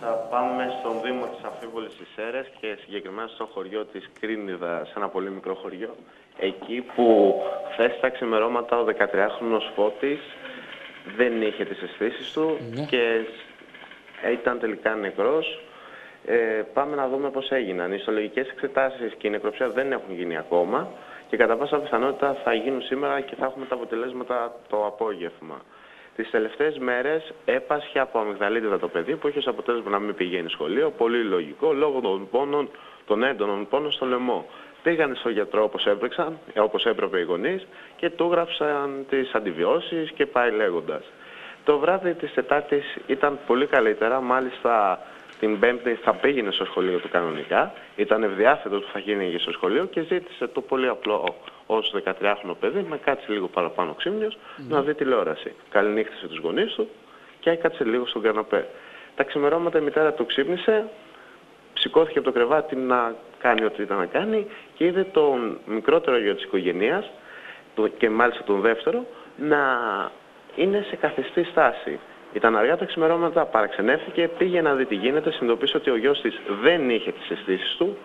Θα πάμε στον Δήμο της Αμφίβολης της Σέρες και συγκεκριμένα στο χωριό της Κρίνιδα, σε ένα πολύ μικρό χωριό. Εκεί που χθες στα ξημερώματα ο 13χρονος Φώτης δεν είχε τις αισθήσεις του και ήταν τελικά νεκρός. Πάμε να δούμε πώς έγιναν. Οι ιστολογικές εξετάσεις και η νεκροψία δεν έχουν γίνει ακόμα και κατά πάσα πιθανότητα θα γίνουν σήμερα και θα έχουμε τα αποτελέσματα το απόγευμα. Τις τελευταίες μέρες έπασχε από αμυγδαλίτιδα το παιδί που είχε ως αποτέλεσμα να μην πηγαίνει σχολείο, πολύ λογικό, λόγω των έντονων πόνων στο λαιμό. Πήγανε στον γιατρό όπως έπρεπε οι γονείς και του γράψαν τις αντιβιώσεις και πάει λέγοντας. Το βράδυ της Τετάρτης ήταν πολύ καλύτερα, μάλιστα. Την Πέμπτη θα πήγαινε στο σχολείο του κανονικά, ήταν ευδιάθετο ότι θα γίνει στο σχολείο και ζήτησε το πολύ απλό ως 13χρονο παιδί να κάτσει λίγο παραπάνω ξύμνιος, να δει τηλεόραση. Καληνύχτησε τους γονείς του και έκατσε λίγο στον καναπέ. Τα ξημερώματα η μητέρα του ξύπνησε, σηκώθηκε από το κρεβάτι να κάνει ό,τι ήταν να κάνει και είδε τον μικρότερο γιο της οικογένειας, και μάλιστα τον δεύτερο, να είναι σε καθιστή στάση. Ήταν αργά τα ξημερώματα, παραξενεύτηκε, πήγε να δει τι γίνεται, συνειδητοποίησε ότι ο γιος της δεν είχε τις αισθήσεις του.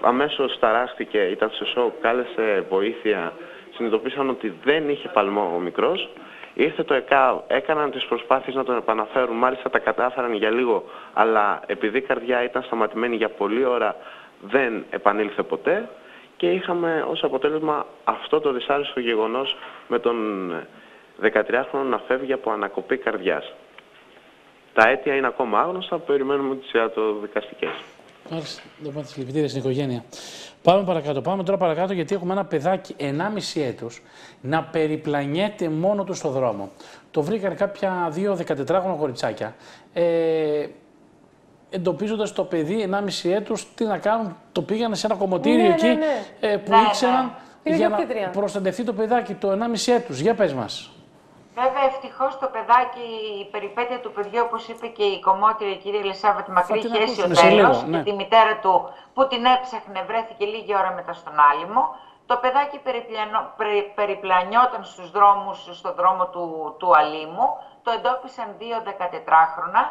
Αμέσως ταράστηκε, ήταν σε σοκ, κάλεσε βοήθεια, συνειδητοποίησαν ότι δεν είχε παλμό ο μικρός. Ήρθε το ΕΚΑΒ, έκαναν τις προσπάθειες να τον επαναφέρουν, μάλιστα τα κατάφεραν για λίγο, αλλά επειδή η καρδιά ήταν σταματημένη για πολλή ώρα δεν επανήλθε ποτέ και είχαμε ως αποτέλεσμα αυτό το δυσάρεστο γεγονός με τον 13χρονο να φεύγει από ανακοπή καρδιάς. Τα αίτια είναι ακόμα άγνωστα, περιμένουμε τις ιατροδικαστικές. Μάλιστα, λοιπόν, τις λυπητήρες στην οικογένεια. Πάμε τώρα παρακάτω, γιατί έχουμε ένα παιδάκι 1,5 έτους να περιπλανιέται μόνο του στο δρόμο. Το βρήκαν κάποια 2 14χρονο κοριτσάκια. Εντοπίζοντας το παιδί 1,5 έτους, τι να κάνουν, το πήγανε σε ένα κομμωτήριο εκεί που ήξεραν για να προστατευτεί το παιδάκι το 1,5 έτους. Για πες μας. Βέβαια, ευτυχώς το παιδάκι, η περιπέτεια του παιδιού, όπως είπε και η κομμότρια η κυρία Ελισάβετ Μακρύ, είχε έσει ο τέλος. Και τη μητέρα του που την έψαχνε βρέθηκε λίγη ώρα μετά στον Άλυμο. Το παιδάκι περιπλανιόταν στους δρόμους, στον δρόμο του Αλήμου. Το εντόπισαν δύο 14χρονα.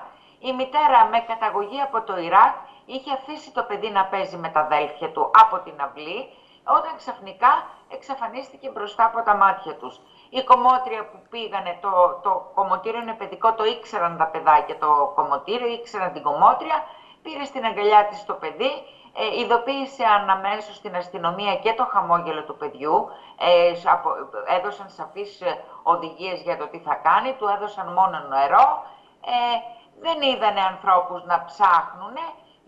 Η μητέρα με καταγωγή από το Ιράκ είχε αφήσει το παιδί να παίζει με τα αδέλφια του από την αυλή, όταν ξαφνικά εξαφανίστηκε μπροστά από τα μάτια τους. Η κομμότρια που πήγανε, το κομμωτήριο είναι παιδικό, το ήξεραν τα παιδάκια το κομμωτήριο, ήξεραν την κομμότρια, πήρε στην αγκαλιά της το παιδί, ειδοποίησε αναμέσως την αστυνομία και το χαμόγελο του παιδιού, έδωσαν σαφείς οδηγίες για το τι θα κάνει, του έδωσαν μόνο νερό, δεν είδανε ανθρώπους να ψάχνουνε,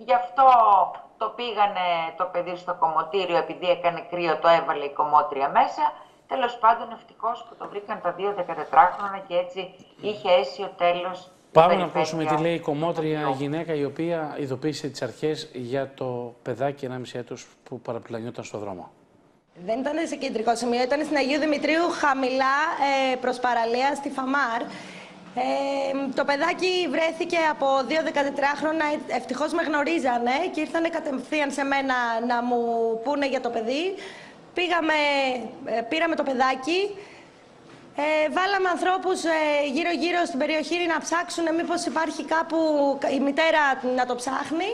γι' αυτό το πήγανε το παιδί στο κομμωτήριο, επειδή έκανε κρύο το έβαλε η κομμότρια μέσα. Τέλος πάντων, ευτυχώς που το βρήκαν τα δύο 14χρονα και έτσι είχε αίσιο ο τέλος. Πάμε να ακούσουμε τι λέει η κομμότρια γυναίκα, η οποία ειδοποίησε τις αρχές για το παιδάκι 1,5 έτους που παραπλανιόταν στο δρόμο. Δεν ήταν σε κεντρικό σημείο, ήταν στην Αγίου Δημητρίου, χαμηλά προς παραλία, στη Φαμάρ. Το παιδάκι βρέθηκε από δύο 14χρονα, ευτυχώς με γνωρίζανε και ήρθανε κατευθείαν σε μένα να μου πούνε για το παιδί. Πήραμε το παιδάκι, βάλαμε ανθρώπους γύρω-γύρω στην περιοχή να ψάξουν μήπως υπάρχει κάπου η μητέρα να το ψάχνει.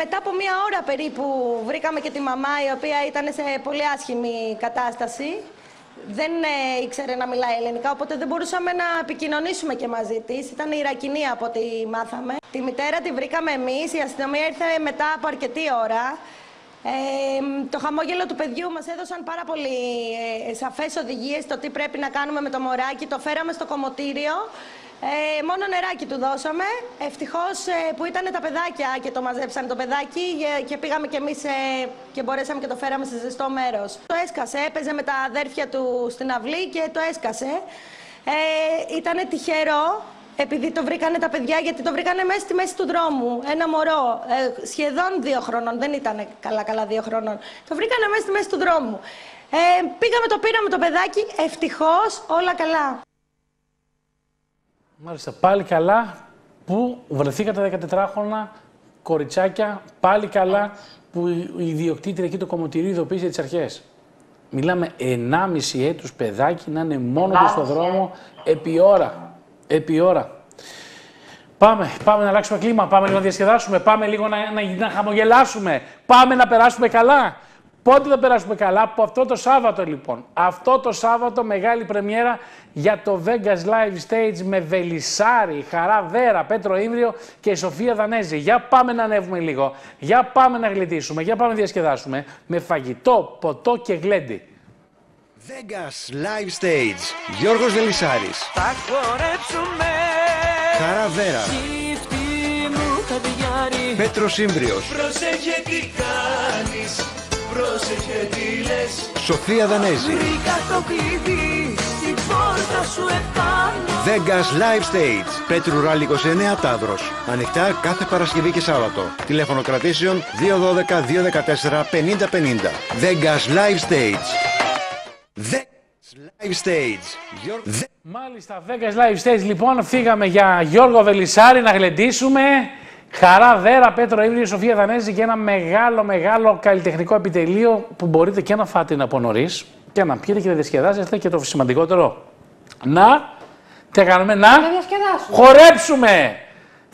Μετά από μία ώρα περίπου βρήκαμε και τη μαμά, η οποία ήταν σε πολύ άσχημη κατάσταση. Δεν ήξερε να μιλάει ελληνικά, οπότε δεν μπορούσαμε να επικοινωνήσουμε και μαζί της. Ήταν η Ιρακινή από ό,τι μάθαμε. Τη μητέρα τη βρήκαμε εμείς, η αστυνομία ήρθε μετά από αρκετή ώρα. Το χαμόγελο του παιδιού μας έδωσαν πάρα πολύ σαφές οδηγίες το τι πρέπει να κάνουμε με το μωράκι. Το φέραμε στο κομμωτήριο, μόνο νεράκι του δώσαμε. Ευτυχώς που ήταν τα παιδάκια και το μαζέψαν το παιδάκι και πήγαμε κι εμείς και μπορέσαμε και το φέραμε σε ζεστό μέρος. Το έσκασε, έπαιζε με τα αδέρφια του στην αυλή και το έσκασε. Ήτανε τυχερό. Επειδή το βρήκανε τα παιδιά, γιατί το βρήκανε μέσα στη μέση του δρόμου. Ένα μωρό, σχεδόν 2 χρονών, δεν ήταν καλά 2 χρονών. Το βρήκανε μέσα στη μέση του δρόμου. Πήγαμε, το πήραμε το παιδάκι, ευτυχώς όλα καλά. Μάλιστα, πάλι καλά που βρεθήκατε 14χρονα κοριτσάκια, πάλι καλά που η ιδιοκτήτρια εκεί του κομμωτηρίου ειδοποίησε τις αρχές. Μιλάμε 1,5 έτους παιδάκι να είναι μόνο του στον δρόμο επί ώρα. Πάμε να αλλάξουμε κλίμα, πάμε λίγο να διασκεδάσουμε, πάμε λίγο να χαμογελάσουμε, πάμε να περάσουμε καλά. Πότε θα περάσουμε καλά? Από αυτό το Σάββατο λοιπόν. Αυτό το Σάββατο μεγάλη πρεμιέρα για το Vegas Live Stage με Βελισάρη, Χαρά Βέρα, Πέτρο Ήμβριο και Σοφία Δανέζη. Για πάμε να ανέβουμε λίγο, για πάμε να γλιτήσουμε, για πάμε να διασκεδάσουμε με φαγητό, ποτό και γλέντι. Vegas Live Stage, Γιώργος Βελισάρης. Θα χορέψουμε. Χαρά Βέρα. Πέτρος Ήμβριος. Πρόσεχε τι κάνεις, πρόσεχε τι λες. Σοφία Δανέζη. Βρήκα το κλειδί, στην πόρτα σου επάνω. Vegas Live Stage, Πέτρου Ράλι 29 Ταύρος. Ανοιχτά κάθε Παρασκευή και Σάββατο. Τηλέφωνο κρατήσεων 212-214-5050. Vegas Live Stage. Live Stage. Μάλιστα, Vegas Live Stage. Λοιπόν, φύγαμε για Γιώργο Βελισάρη να γλεντήσουμε. Χαρά Βέρα, Πέτρο Ήμβριο, Σοφία Δανέζη και ένα μεγάλο καλλιτεχνικό επιτελείο που μπορείτε και να φάτε από νωρίς και να πιείτε και να διασκεδάσετε και το σημαντικότερο. Τι κάνουμε, να χορέψουμε!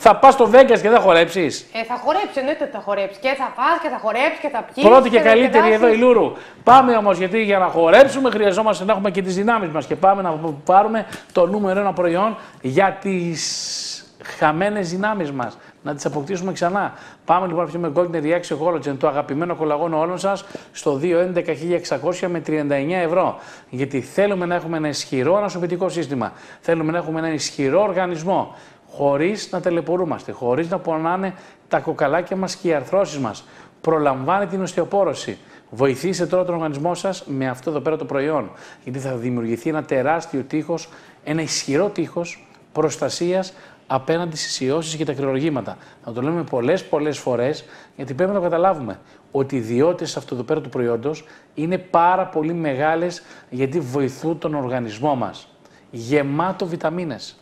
Θα πας στο Vegas και θα χορέψεις. Θα χορέψει, εννοείται ότι θα χορέψει. Και θα πας και θα χορέψει και θα πιείς. Πρώτη και καλύτερη εδώ η Λούρου. Πάμε όμως, γιατί για να χορέψουμε χρειαζόμαστε να έχουμε και τις δυνάμεις μας. Και πάμε να πάρουμε το νούμερο 1 προϊόν για τις χαμένες δυνάμεις μας. Να τις αποκτήσουμε ξανά. Πάμε λοιπόν να πιούμε Golden Reaction Collagen, το αγαπημένο κολαγόνο όλων σας, στο 2.11.600 με 39€. Γιατί θέλουμε να έχουμε ένα ισχυρό ανασωπητικό σύστημα. Θέλουμε να έχουμε ένα ισχυρό οργανισμό. Χωρίς να τελεπορούμαστε, χωρίς να πονάνε τα κοκαλάκια μας και οι αρθρώσεις μας. Προλαμβάνει την οστεοπόρωση. Βοηθήστε τώρα τον οργανισμό σας με αυτό εδώ πέρα το προϊόν. Γιατί θα δημιουργηθεί ένα τεράστιο τείχος, ένα ισχυρό τείχος προστασίας απέναντι στις ιώσεις και τα κρυολογήματα. Να το λέμε πολλές φορές, γιατί πρέπει να το καταλάβουμε. Ότι οι ιδιότητες αυτού εδώ πέρα του προϊόντος είναι πάρα πολύ μεγάλες, γιατί βοηθούν τον οργανισμό μας. γεμάτο βιταμίνες.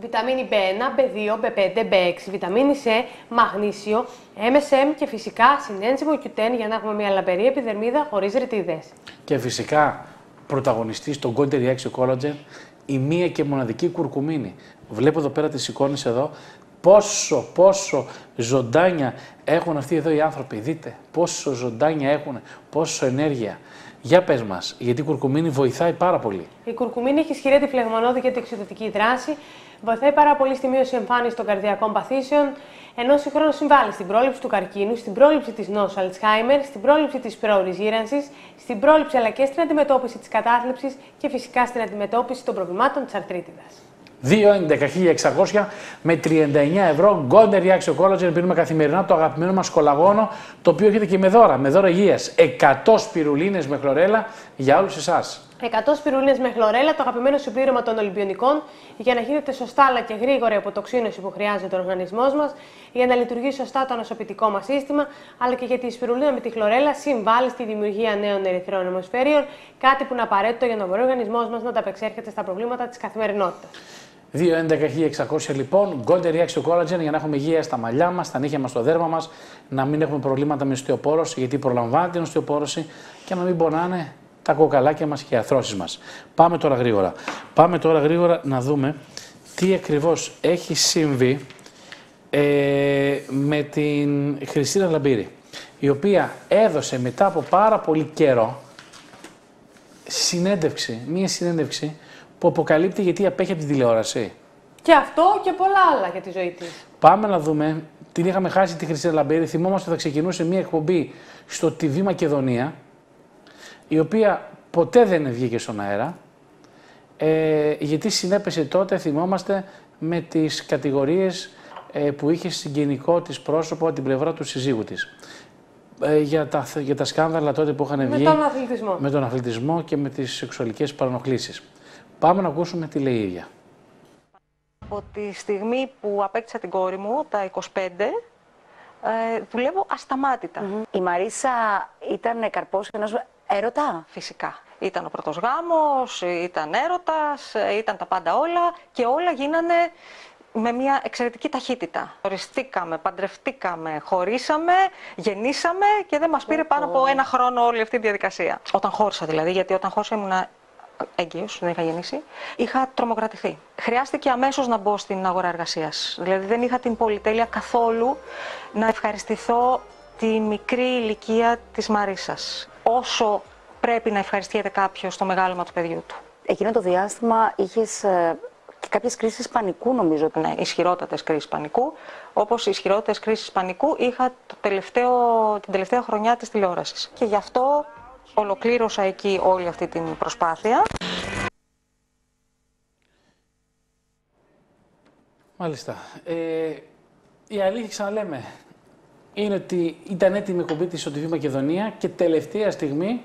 Βιταμίνη B1, B2, B5, B6, βιταμίνη C, μαγνήσιο, MSM και φυσικά συνένζυμο Q10 για να έχουμε μια λαμπερή επιδερμίδα χωρίς ρητίδες. Και φυσικά πρωταγωνιστή στο Golden Reaction Collagen η μία και μοναδική κουρκουμίνη. Βλέπω εδώ πέρα τις εικόνες εδώ. Πόσο ζωντάνια έχουν αυτοί εδώ οι άνθρωποι. Δείτε πόσο ζωντάνια έχουν, πόσο ενέργεια. Για πες μας, γιατί η κουρκουμίνη βοηθάει πάρα πολύ. Η κουρκουμίνη έχει ισχυρή αντιφλεγμονώδη και αντιοξυδωτική δράση. Βοηθάει πάρα πολύ στη μείωση εμφάνιση των καρδιακών παθήσεων, ενώ συγχρόνως συμβάλλει στην πρόληψη του καρκίνου, στην πρόληψη της νόσου Αλτσχάιμερ, στην πρόληψη της πρόωρης γύρανσης, στην πρόληψη αλλά και στην αντιμετώπιση της κατάθλιψης και φυσικά στην αντιμετώπιση των προβλημάτων της αρθρίτιδας. 2,11,600 με 39 ευρώ. Golden Reaction Collagen. Πίνουμε καθημερινά το αγαπημένο μας κολαγόνο, το οποίο έχετε και με δώρα υγείας. 100 σπιρουλίνες με χλωρέλα για όλους εσάς. 100 σπιρουλίνες με χλωρέλα, το αγαπημένο συμπλήρωμα των Ολυμπιονικών, για να γίνεται σωστά αλλά και γρήγορα η αποτοξίνωση που χρειάζεται ο οργανισμός μας, για να λειτουργεί σωστά το ανοσοποιητικό μας σύστημα, αλλά και γιατί η σπιρουλίνα με τη χλωρέλα συμβάλλει στη δημιουργία νέων ερυθρών αιμοσφαιρίων, κάτι που είναι απαραίτητο για να μπορεί ο οργανισμός μας να ανταπεξέρχεται στα προβλήματα της καθημερινότητας. 2,11,600 λοιπόν, Golden Reaction Collagen για να έχουμε υγεία στα μαλλιά μας, στα νύχια μας, στο δέρμα μας, να μην έχουμε προβλήματα με οστεοπόρωση, γιατί προλαμβάνει την οστεοπόρωση και να μην πονάνε τα κοκαλάκια μας και οι αρθρώσεις μας. Πάμε τώρα γρήγορα. Πάμε τώρα γρήγορα να δούμε τι ακριβώς έχει συμβεί με την Χριστίνα Λαμπίρη, η οποία έδωσε μετά από πάρα πολύ καιρό συνέντευξη, μία συνέντευξη που αποκαλύπτει γιατί απέχει από την τηλεόραση. Και αυτό και πολλά άλλα για τη ζωή της. Πάμε να δούμε. Την είχαμε χάσει τη Χριστίνα Λαμπίρη. Θυμόμαστε ότι θα ξεκινούσε μία εκπομπή στο TV Μακεδονία, η οποία ποτέ δεν βγήκε στον αέρα, γιατί συνέπεσε τότε, θυμόμαστε, με τις κατηγορίες που είχε συγγενικό της πρόσωπο από την πλευρά του συζύγου της. Για τα σκάνδαλα τότε που είχαν βγει με τον αθλητισμό και με τις σεξουαλικές παρενοχλήσεις. Πάμε να ακούσουμε τι λέει η ίδια. Από τη στιγμή που απέκτησα την κόρη μου, τα 25, δουλεύω ασταμάτητα. Η Μαρίσα ήταν καρπός ενός έρωτα. Φυσικά. Ήταν ο πρώτος γάμος, ήταν έρωτας, ήταν τα πάντα όλα και όλα γίνανε με μια εξαιρετική ταχύτητα. Οριστήκαμε, παντρευτήκαμε, χωρίσαμε, γεννήσαμε και δεν μας πήρε πάνω από ένα χρόνο όλη αυτή τη διαδικασία. Όταν χώρισα δηλαδή, γιατί όταν χώρισα ήμουνα έγκυος, δεν είχα γεννήσει, είχα τρομοκρατηθεί. Χρειάστηκε αμέσως να μπω στην αγορά εργασίας. Δηλαδή δεν είχα την πολυτέλεια καθόλου να ευχαριστηθώ τη μικρή ηλικία της Μαρίσας. Όσο πρέπει να ευχαριστιέται κάποιος στο μεγάλωμα του παιδιού του. Εκείνο το διάστημα είχες και κάποιες κρίσεις πανικού, νομίζω. Ναι, ισχυρότατες κρίσεις πανικού. Όπως οι ισχυρότατες κρίσεις πανικού είχα την τελευταία χρονιά της τηλεόρασης. Και γι' αυτό ολοκλήρωσα εκεί όλη αυτή την προσπάθεια. Μάλιστα. Η αλήθεια, ξαναλέμε, είναι ότι ήταν έτοιμη η εκπομπή της στο TV Μακεδονία και τελευταία στιγμή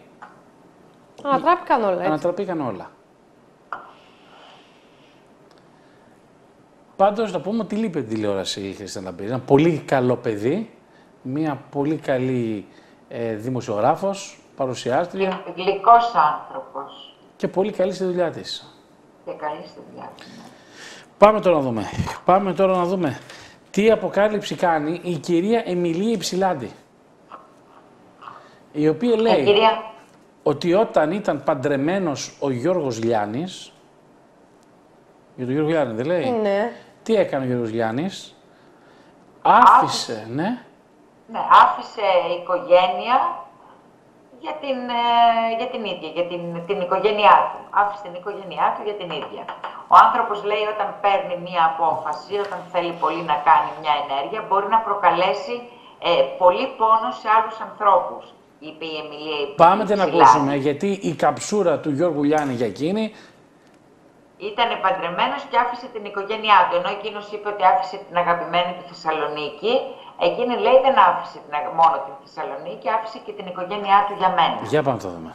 ανατράπηκαν όλα. Πάντως, να πούμε ότι λείπει την τηλεόραση η Χριστίνα Λαμπίρη. Ένα πολύ καλό παιδί, μια πολύ καλή δημοσιογράφος, παρουσιάστρια. Γλυκός άνθρωπος. Και πολύ καλή στη δουλειά της. Πάμε τώρα να δούμε. Τι αποκάλυψη κάνει η κυρία Εμιλία Υψηλάντη, η οποία λέει ότι όταν ήταν παντρεμένος ο Γιώργος Λιάνης, για τον Γιώργο Λιάνη δεν λέει, ναι. Τι έκανε ο Γιώργος Λιάνης, άφησε, άφησε οικογένεια για την οικογένειά του. Άφησε την οικογένειά του για την ίδια. Ο άνθρωπος λέει όταν παίρνει μία απόφαση, όταν θέλει πολύ να κάνει μια ενέργεια, μπορεί να προκαλέσει πολύ πόνο σε άλλους ανθρώπους, είπε η Εμιλία Υψηλάνη. Πάμε να ακούσουμε, γιατί η καψούρα του Γιώργου Λιάνη για εκείνη. Ήταν παντρεμένος και άφησε την οικογένειά του, ενώ εκείνος είπε ότι άφησε την αγαπημένη του Θεσσαλονίκη. Εκείνη λέει δεν άφησε μόνο την Θεσσαλονίκη, άφησε και την οικογένειά του για μένα. Για πάμε το δούμε.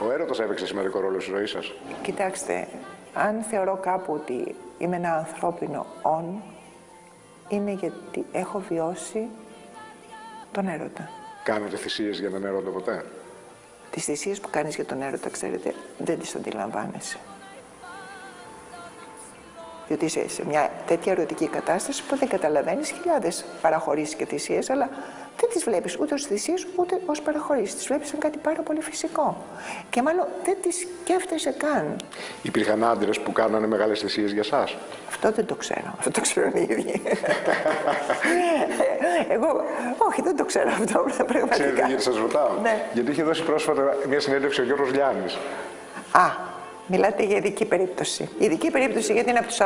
Ο έρωτας έπαιξε σημαντικό ρόλο στη ζωή σας. Κοιτάξτε, αν θεωρώ κάπου ότι είμαι ένα ανθρώπινο όν, είναι γιατί έχω βιώσει τον έρωτα. Κάνατε θυσίες για τον έρωτα ποτέ? Τις θυσίες που κάνεις για τον έρωτα, ξέρετε, δεν τις αντιλαμβάνεσαι. Διότι είσαι σε μια τέτοια ερωτική κατάσταση που δεν καταλαβαίνεις χιλιάδες παραχωρήσεις και θυσίες, αλλά δεν τις βλέπεις ούτε ως θυσίες ούτε ως παραχωρήσεις. Τις βλέπεις σαν κάτι πάρα πολύ φυσικό. Και μάλλον δεν τις σκέφτεσαι καν. Υπήρχαν άντρες που κάνανε μεγάλες θυσίες για σας. Αυτό δεν το ξέρω. Αυτό το ξέρουν οι ίδιοι. Εγώ, όχι, δεν το ξέρω αυτό πραγματικά. Ξέρετε γιατί σας ρωτάω. Ναι. Γιατί είχε δώσει πρόσφατα μια συνέντευξη ο Γιώργος Λιάνης. Α. Μιλάτε για ειδική περίπτωση. Ειδική περίπτωση γιατί είναι από τους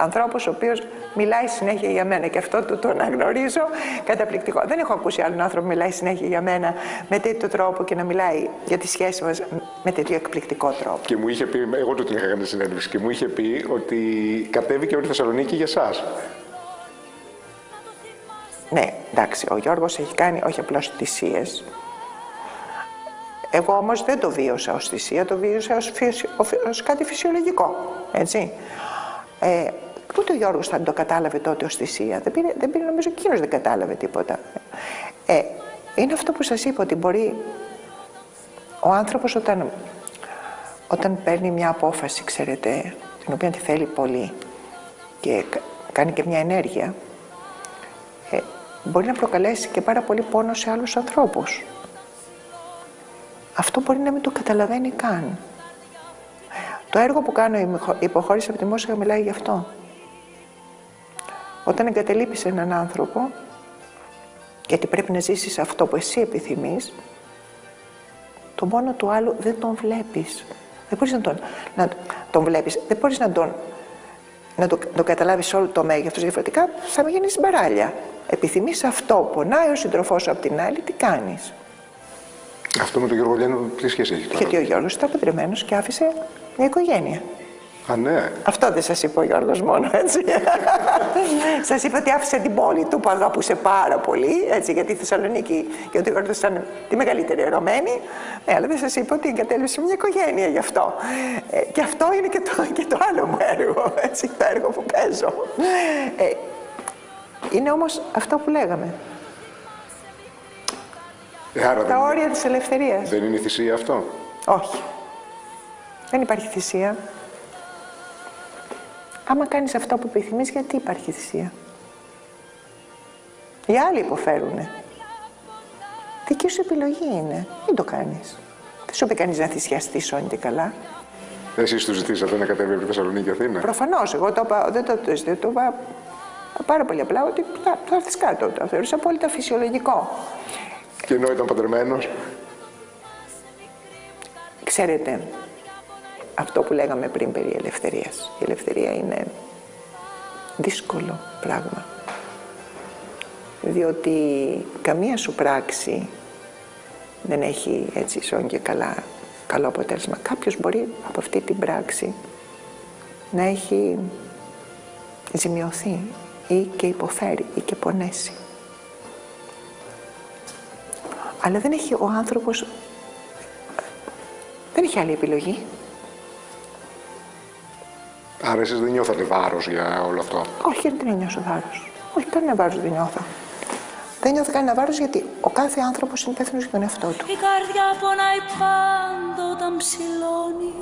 ανθρώπους ο οποίος μιλάει συνέχεια για μένα και αυτό το αναγνωρίζω καταπληκτικό. Δεν έχω ακούσει άλλον άνθρωπο που μιλάει συνέχεια για μένα με τέτοιο τρόπο και να μιλάει για τη σχέση μας με τέτοιο εκπληκτικό τρόπο. Και μου είχε πει, εγώ του την είχα κάνει συνέντευξη, και μου είχε πει ότι κατέβηκε όλη η Θεσσαλονίκη για εσάς. Ναι, εντάξει, ο Γιώργος έχει κάνει όχι απλώς θυσίες. Εγώ όμως δεν το βίωσα ως θυσία, το βίωσα ως κάτι φυσιολογικό, έτσι. Ούτε ο Γιώργος θα το κατάλαβε τότε ως θυσία, δεν πήρε νομίζω και δεν κατάλαβε τίποτα. Είναι αυτό που σας είπα, ότι μπορεί ο άνθρωπος όταν παίρνει μια απόφαση, ξέρετε, την οποία τη θέλει πολύ και κάνει και μια ενέργεια, μπορεί να προκαλέσει και πάρα πολύ πόνο σε άλλους ανθρώπους. Αυτό μπορεί να μην το καταλαβαίνει καν. Το έργο που κάνω, η υποχώρηση από τη Μόσχα, μιλάει γι' αυτό. Όταν εγκατελείπεις έναν άνθρωπο, γιατί πρέπει να ζήσεις αυτό που εσύ επιθυμείς, τον πόνο του άλλου δεν τον βλέπεις. Δεν μπορείς να τον καταλάβεις όλο το μέγεθος, διαφορετικά θα με γίνεις μπαράλια. Επιθυμείς αυτό, πονάει ο σύντροφός σου απ' την άλλη, τι κάνεις. Αυτό με τον Γιώργο Λιάνη τι σχέση έχει τώρα? Γιατί ο Γιώργος ήταν παντρεμένος και άφησε μια οικογένεια. Α, ναι. Αυτό δεν σας είπε ο Γιώργος μόνο, έτσι. Σας είπα ότι άφησε την πόλη του που αγαπούσε πάρα πολύ, έτσι, γιατί η Θεσσαλονίκη και ο Γιώργος ήταν τη μεγαλύτερη ερωμένη. Ναι, αλλά δεν σας είπα ότι εγκατέλειψε μια οικογένεια γι' αυτό. Και αυτό είναι και το άλλο μου έργο, έτσι, το έργο που παίζω. Είναι όμως αυτό που λέγαμε. Άρα τα όρια της ελευθερίας. Δεν είναι η θυσία αυτό? Όχι. Δεν υπάρχει θυσία. Άμα κάνεις αυτό που επιθυμείς, γιατί υπάρχει θυσία? Οι άλλοι υποφέρουνε. Δική σου επιλογή είναι. Μην το κάνεις. Δεν σου πει κανείς να θυσιαστείς όνει και καλά. Εσείς του ζητήσατε να κατέβει από τη Θεσσαλονίκη και Αθήνα? Προφανώς. Εγώ το είπα, δεν το είπα πάρα πολύ απλά, ότι θα έρθεις κάτω. Το θεωρούσα απόλυτα φυσιολογικό. Και ενώ ήταν παντρεμένος. Ξέρετε, αυτό που λέγαμε πριν περί ελευθερίας. Η ελευθερία είναι δύσκολο πράγμα. Διότι καμία σου πράξη δεν έχει έτσι σόν και καλά, καλό αποτέλεσμα. Κάποιος μπορεί από αυτή την πράξη να έχει ζημιωθεί ή και υποφέρει ή και πονέσει. Αλλά δεν έχει ο άνθρωπος, δεν έχει άλλη επιλογή. Άρα εσείς δεν νιώθατε βάρος για όλο αυτό? Όχι, δεν νιώσω βάρος. Όχι, κανένα βάρος δεν νιώθω. Δεν νιώθω κανένα βάρος γιατί ο κάθε άνθρωπος είναι υπεύθυνος για τον εαυτό του. Η καρδιά πονάει πάντα όταν ψηλώνει.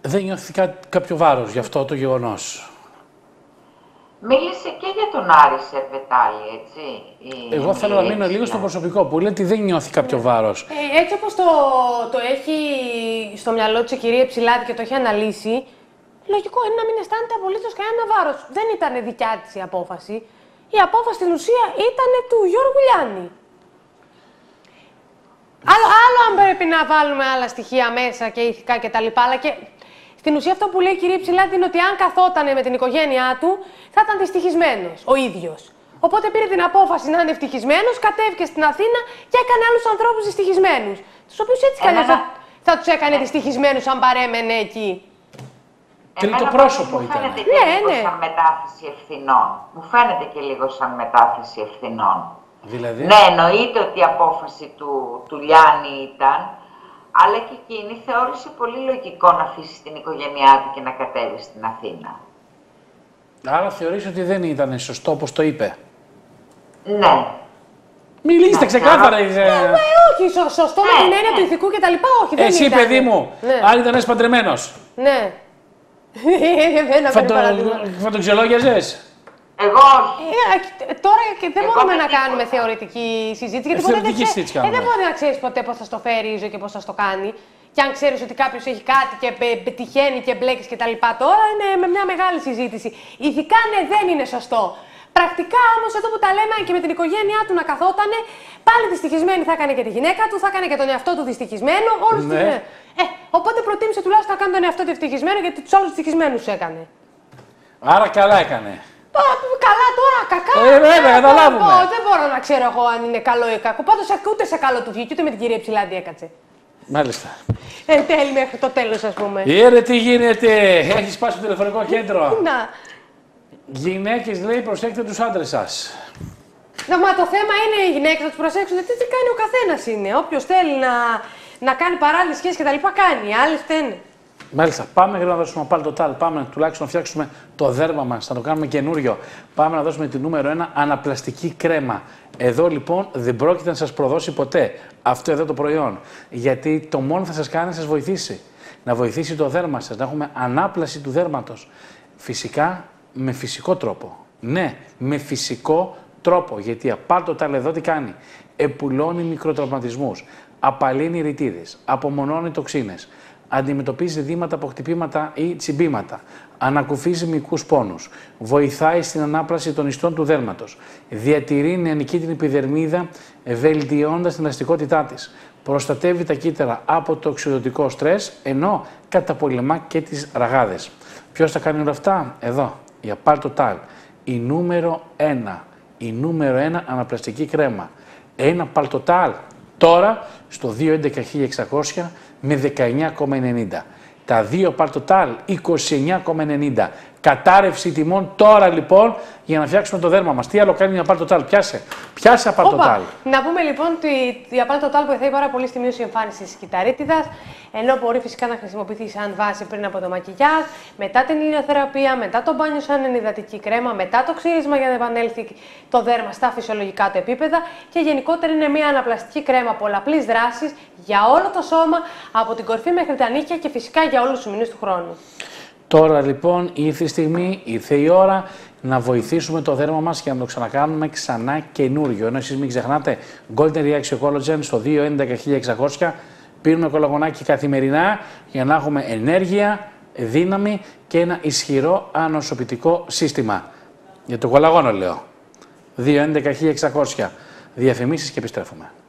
Δεν νιώθει κάποιο βάρος για αυτό το γεγονός. Μίλησε και για τον Άρη Σερβετάλη, έτσι. Εγώ θέλω να μείνω λίγο στο προσωπικό που λέει ότι δεν νιώθει κάποιο βάρος. Έτσι όπως το έχει στο μυαλό της η κυρία Ψηλάτη και το έχει αναλύσει, λογικό είναι να μην αισθάνεται απολύτως κανένα βάρος. Δεν ήταν δικιά της η απόφαση. Η απόφαση στην ουσία ήταν του Γιώργου Λιάνη. Άλλο αν πρέπει να βάλουμε άλλα στοιχεία μέσα και ηθικά κτλ. Στην ουσία αυτό που λέει η κυρία Ψηλάτη είναι ότι αν καθότανε με την οικογένειά του, θα ήταν δυστυχισμένος ο ίδιος. Οπότε πήρε την απόφαση να είναι ευτυχισμένος, κατέβηκε στην Αθήνα και έκανε άλλους ανθρώπους δυστυχισμένους. Τους οποίους έτσι κι θα τους έκανε δυστυχισμένους αν παρέμενε εκεί. Εμένα και το πρόσωπο ήταν. Μου φαίνεται και λίγο σαν μετάθεση ευθυνών. Μου φαίνεται και λίγο σαν μετάθεση ευθυνών. Δηλαδή... Ναι, εννοείται ότι η απόφαση του Λιάνη ήταν. Αλλά και εκείνη θεώρησε πολύ λογικό να αφήσει την οικογένειά του και να κατέβει στην Αθήνα. Άρα θεωρείς ότι δεν ήταν σωστό όπως το είπε. Ναι. Μιλήστε ξεκάθαρα. Όχι, σωστό με την έννοια του ηθικού και τα λοιπά, όχι. Εσύ, παιδί μου, αν ήταν ένας παντρεμένος. Ναι. Θα τον ξελόγιαζες. Εγώ. Τώρα δεν μπορούμε να κάνουμε θεωρητική συζήτηση. Γιατί δεν μπορεί να ξέρεις ποτέ πώς θα στο φέρει η ζωή και πώς θα στο κάνει. Και αν ξέρεις ότι κάποιος έχει κάτι και πετυχαίνει και μπλέκεις και τα λοιπά, τώρα είναι μια μεγάλη συζήτηση. Ηθικά ναι, δεν είναι σωστό. Πρακτικά όμως, εδώ που τα λέμε και με την οικογένειά του να καθότανε, πάλι δυστυχισμένη θα έκανε και τη γυναίκα του, θα έκανε και τον εαυτό του δυστυχισμένο. Όλους ναι. Οπότε προτίμησε τουλάχιστον να κάνει τον εαυτό του ευτυχισμένο, γιατί τους άλλους δυστυχισμένους έκανε. Άρα καλά έκανε. Καλά τώρα, κακά. Βέβαια, καταλάβουμε. Δεν μπορώ να ξέρω εγώ αν είναι καλό ή κακό. Πάντως ούτε σε καλό του βγήκε, ούτε με την κυρία Ψηλάντη έκατσε. Μάλιστα. Εν τέλει, μέχρι το τέλος, ας πούμε. Ιερε, τι γίνεται, έχει πάσει στο τηλεφωνικό κέντρο. Να. Γυναίκες λέει προσέχετε τους άντρες σας. Μα το θέμα είναι οι γυναίκες να τους προσέξουν. Τι κάνει ο καθένας είναι. Όποιος θέλει να κάνει παράλληλες σχέσεις και τα λοιπά κάνει. Άλλοι φταίνε. Μάλιστα. Πάμε γρήγορα να δώσουμε πάλι το τάλ. Πάμε τουλάχιστον να φτιάξουμε το δέρμα μας. Θα το κάνουμε καινούριο. Πάμε να δώσουμε τη νούμερο 1 αναπλαστική κρέμα. Εδώ λοιπόν δεν πρόκειται να σας προδώσει ποτέ αυτό εδώ το προϊόν. Γιατί το μόνο θα σας κάνει να σας βοηθήσει. Να βοηθήσει το δέρμα σας. Να έχουμε ανάπλαση του δέρματος. Φυσικά. Με φυσικό τρόπο. Ναι, με φυσικό τρόπο. Γιατί Απάλτο Ταλ εδώ τι κάνει. Επουλώνει μικροτραυματισμούς, απαλύνει ρητίδες, απομονώνει τοξίνες, αντιμετωπίζει δήματα από χτυπήματα ή τσιμπήματα, ανακουφίζει μυϊκούς πόνους, βοηθάει στην ανάπλαση των ιστών του δέρματος, διατηρεί νεανική την επιδερμίδα, βελτιώνοντας την ελαστικότητά της, προστατεύει τα κύτταρα από το οξυδοτικό στρες, ενώ καταπολεμά και τις ραγάδες. Ποιος τα κάνει όλα αυτά, εδώ. Η Απάλτο Ταλ, η νούμερο 1, η νούμερο 1 αναπλαστική κρέμα. Ένα Απάλτο Ταλ τώρα στο 211.600 με 19,90. Τα δύο Απάλτο Ταλ 29,90. Κατάρρευση τιμών τώρα λοιπόν για να φτιάξουμε το δέρμα μας. Τι άλλο κάνει η Απάλτο Ταλ, πιάσε. Πιάσε Απάλτο Ταλ. Να πούμε λοιπόν ότι η Απάλτο Ταλ βοηθάει πάρα πολύ στη μείωση εμφάνισης κυταρίτιδας, ενώ μπορεί φυσικά να χρησιμοποιηθεί σαν βάση πριν από το μακιγιάζ, μετά την ηλιοθεραπεία, μετά το μπάνιο σαν ενυδατική κρέμα, μετά το ξύρισμα για να επανέλθει το δέρμα στα φυσιολογικά του επίπεδα και γενικότερα είναι μια αναπλαστική κρέμα πολλαπλής δράσης για όλο το σώμα, από την κορφή μέχρι τα νύχια και φυσικά για όλους τους μηνύς του χρόνου. Τώρα λοιπόν ήρθε η στιγμή, ήρθε η ώρα να βοηθήσουμε το δέρμα μας και να το ξανακάνουμε ξανά καινούριο. Ενώ εσείς μην ξεχνάτε, Golden Reaction Collagen στο 211.600, πίνουμε κολαγονάκι καθημερινά για να έχουμε ενέργεια, δύναμη και ένα ισχυρό ανοσοποιητικό σύστημα. Για το κολαγόνο λέω, 211.600, διαφημίσεις και επιστρέφουμε.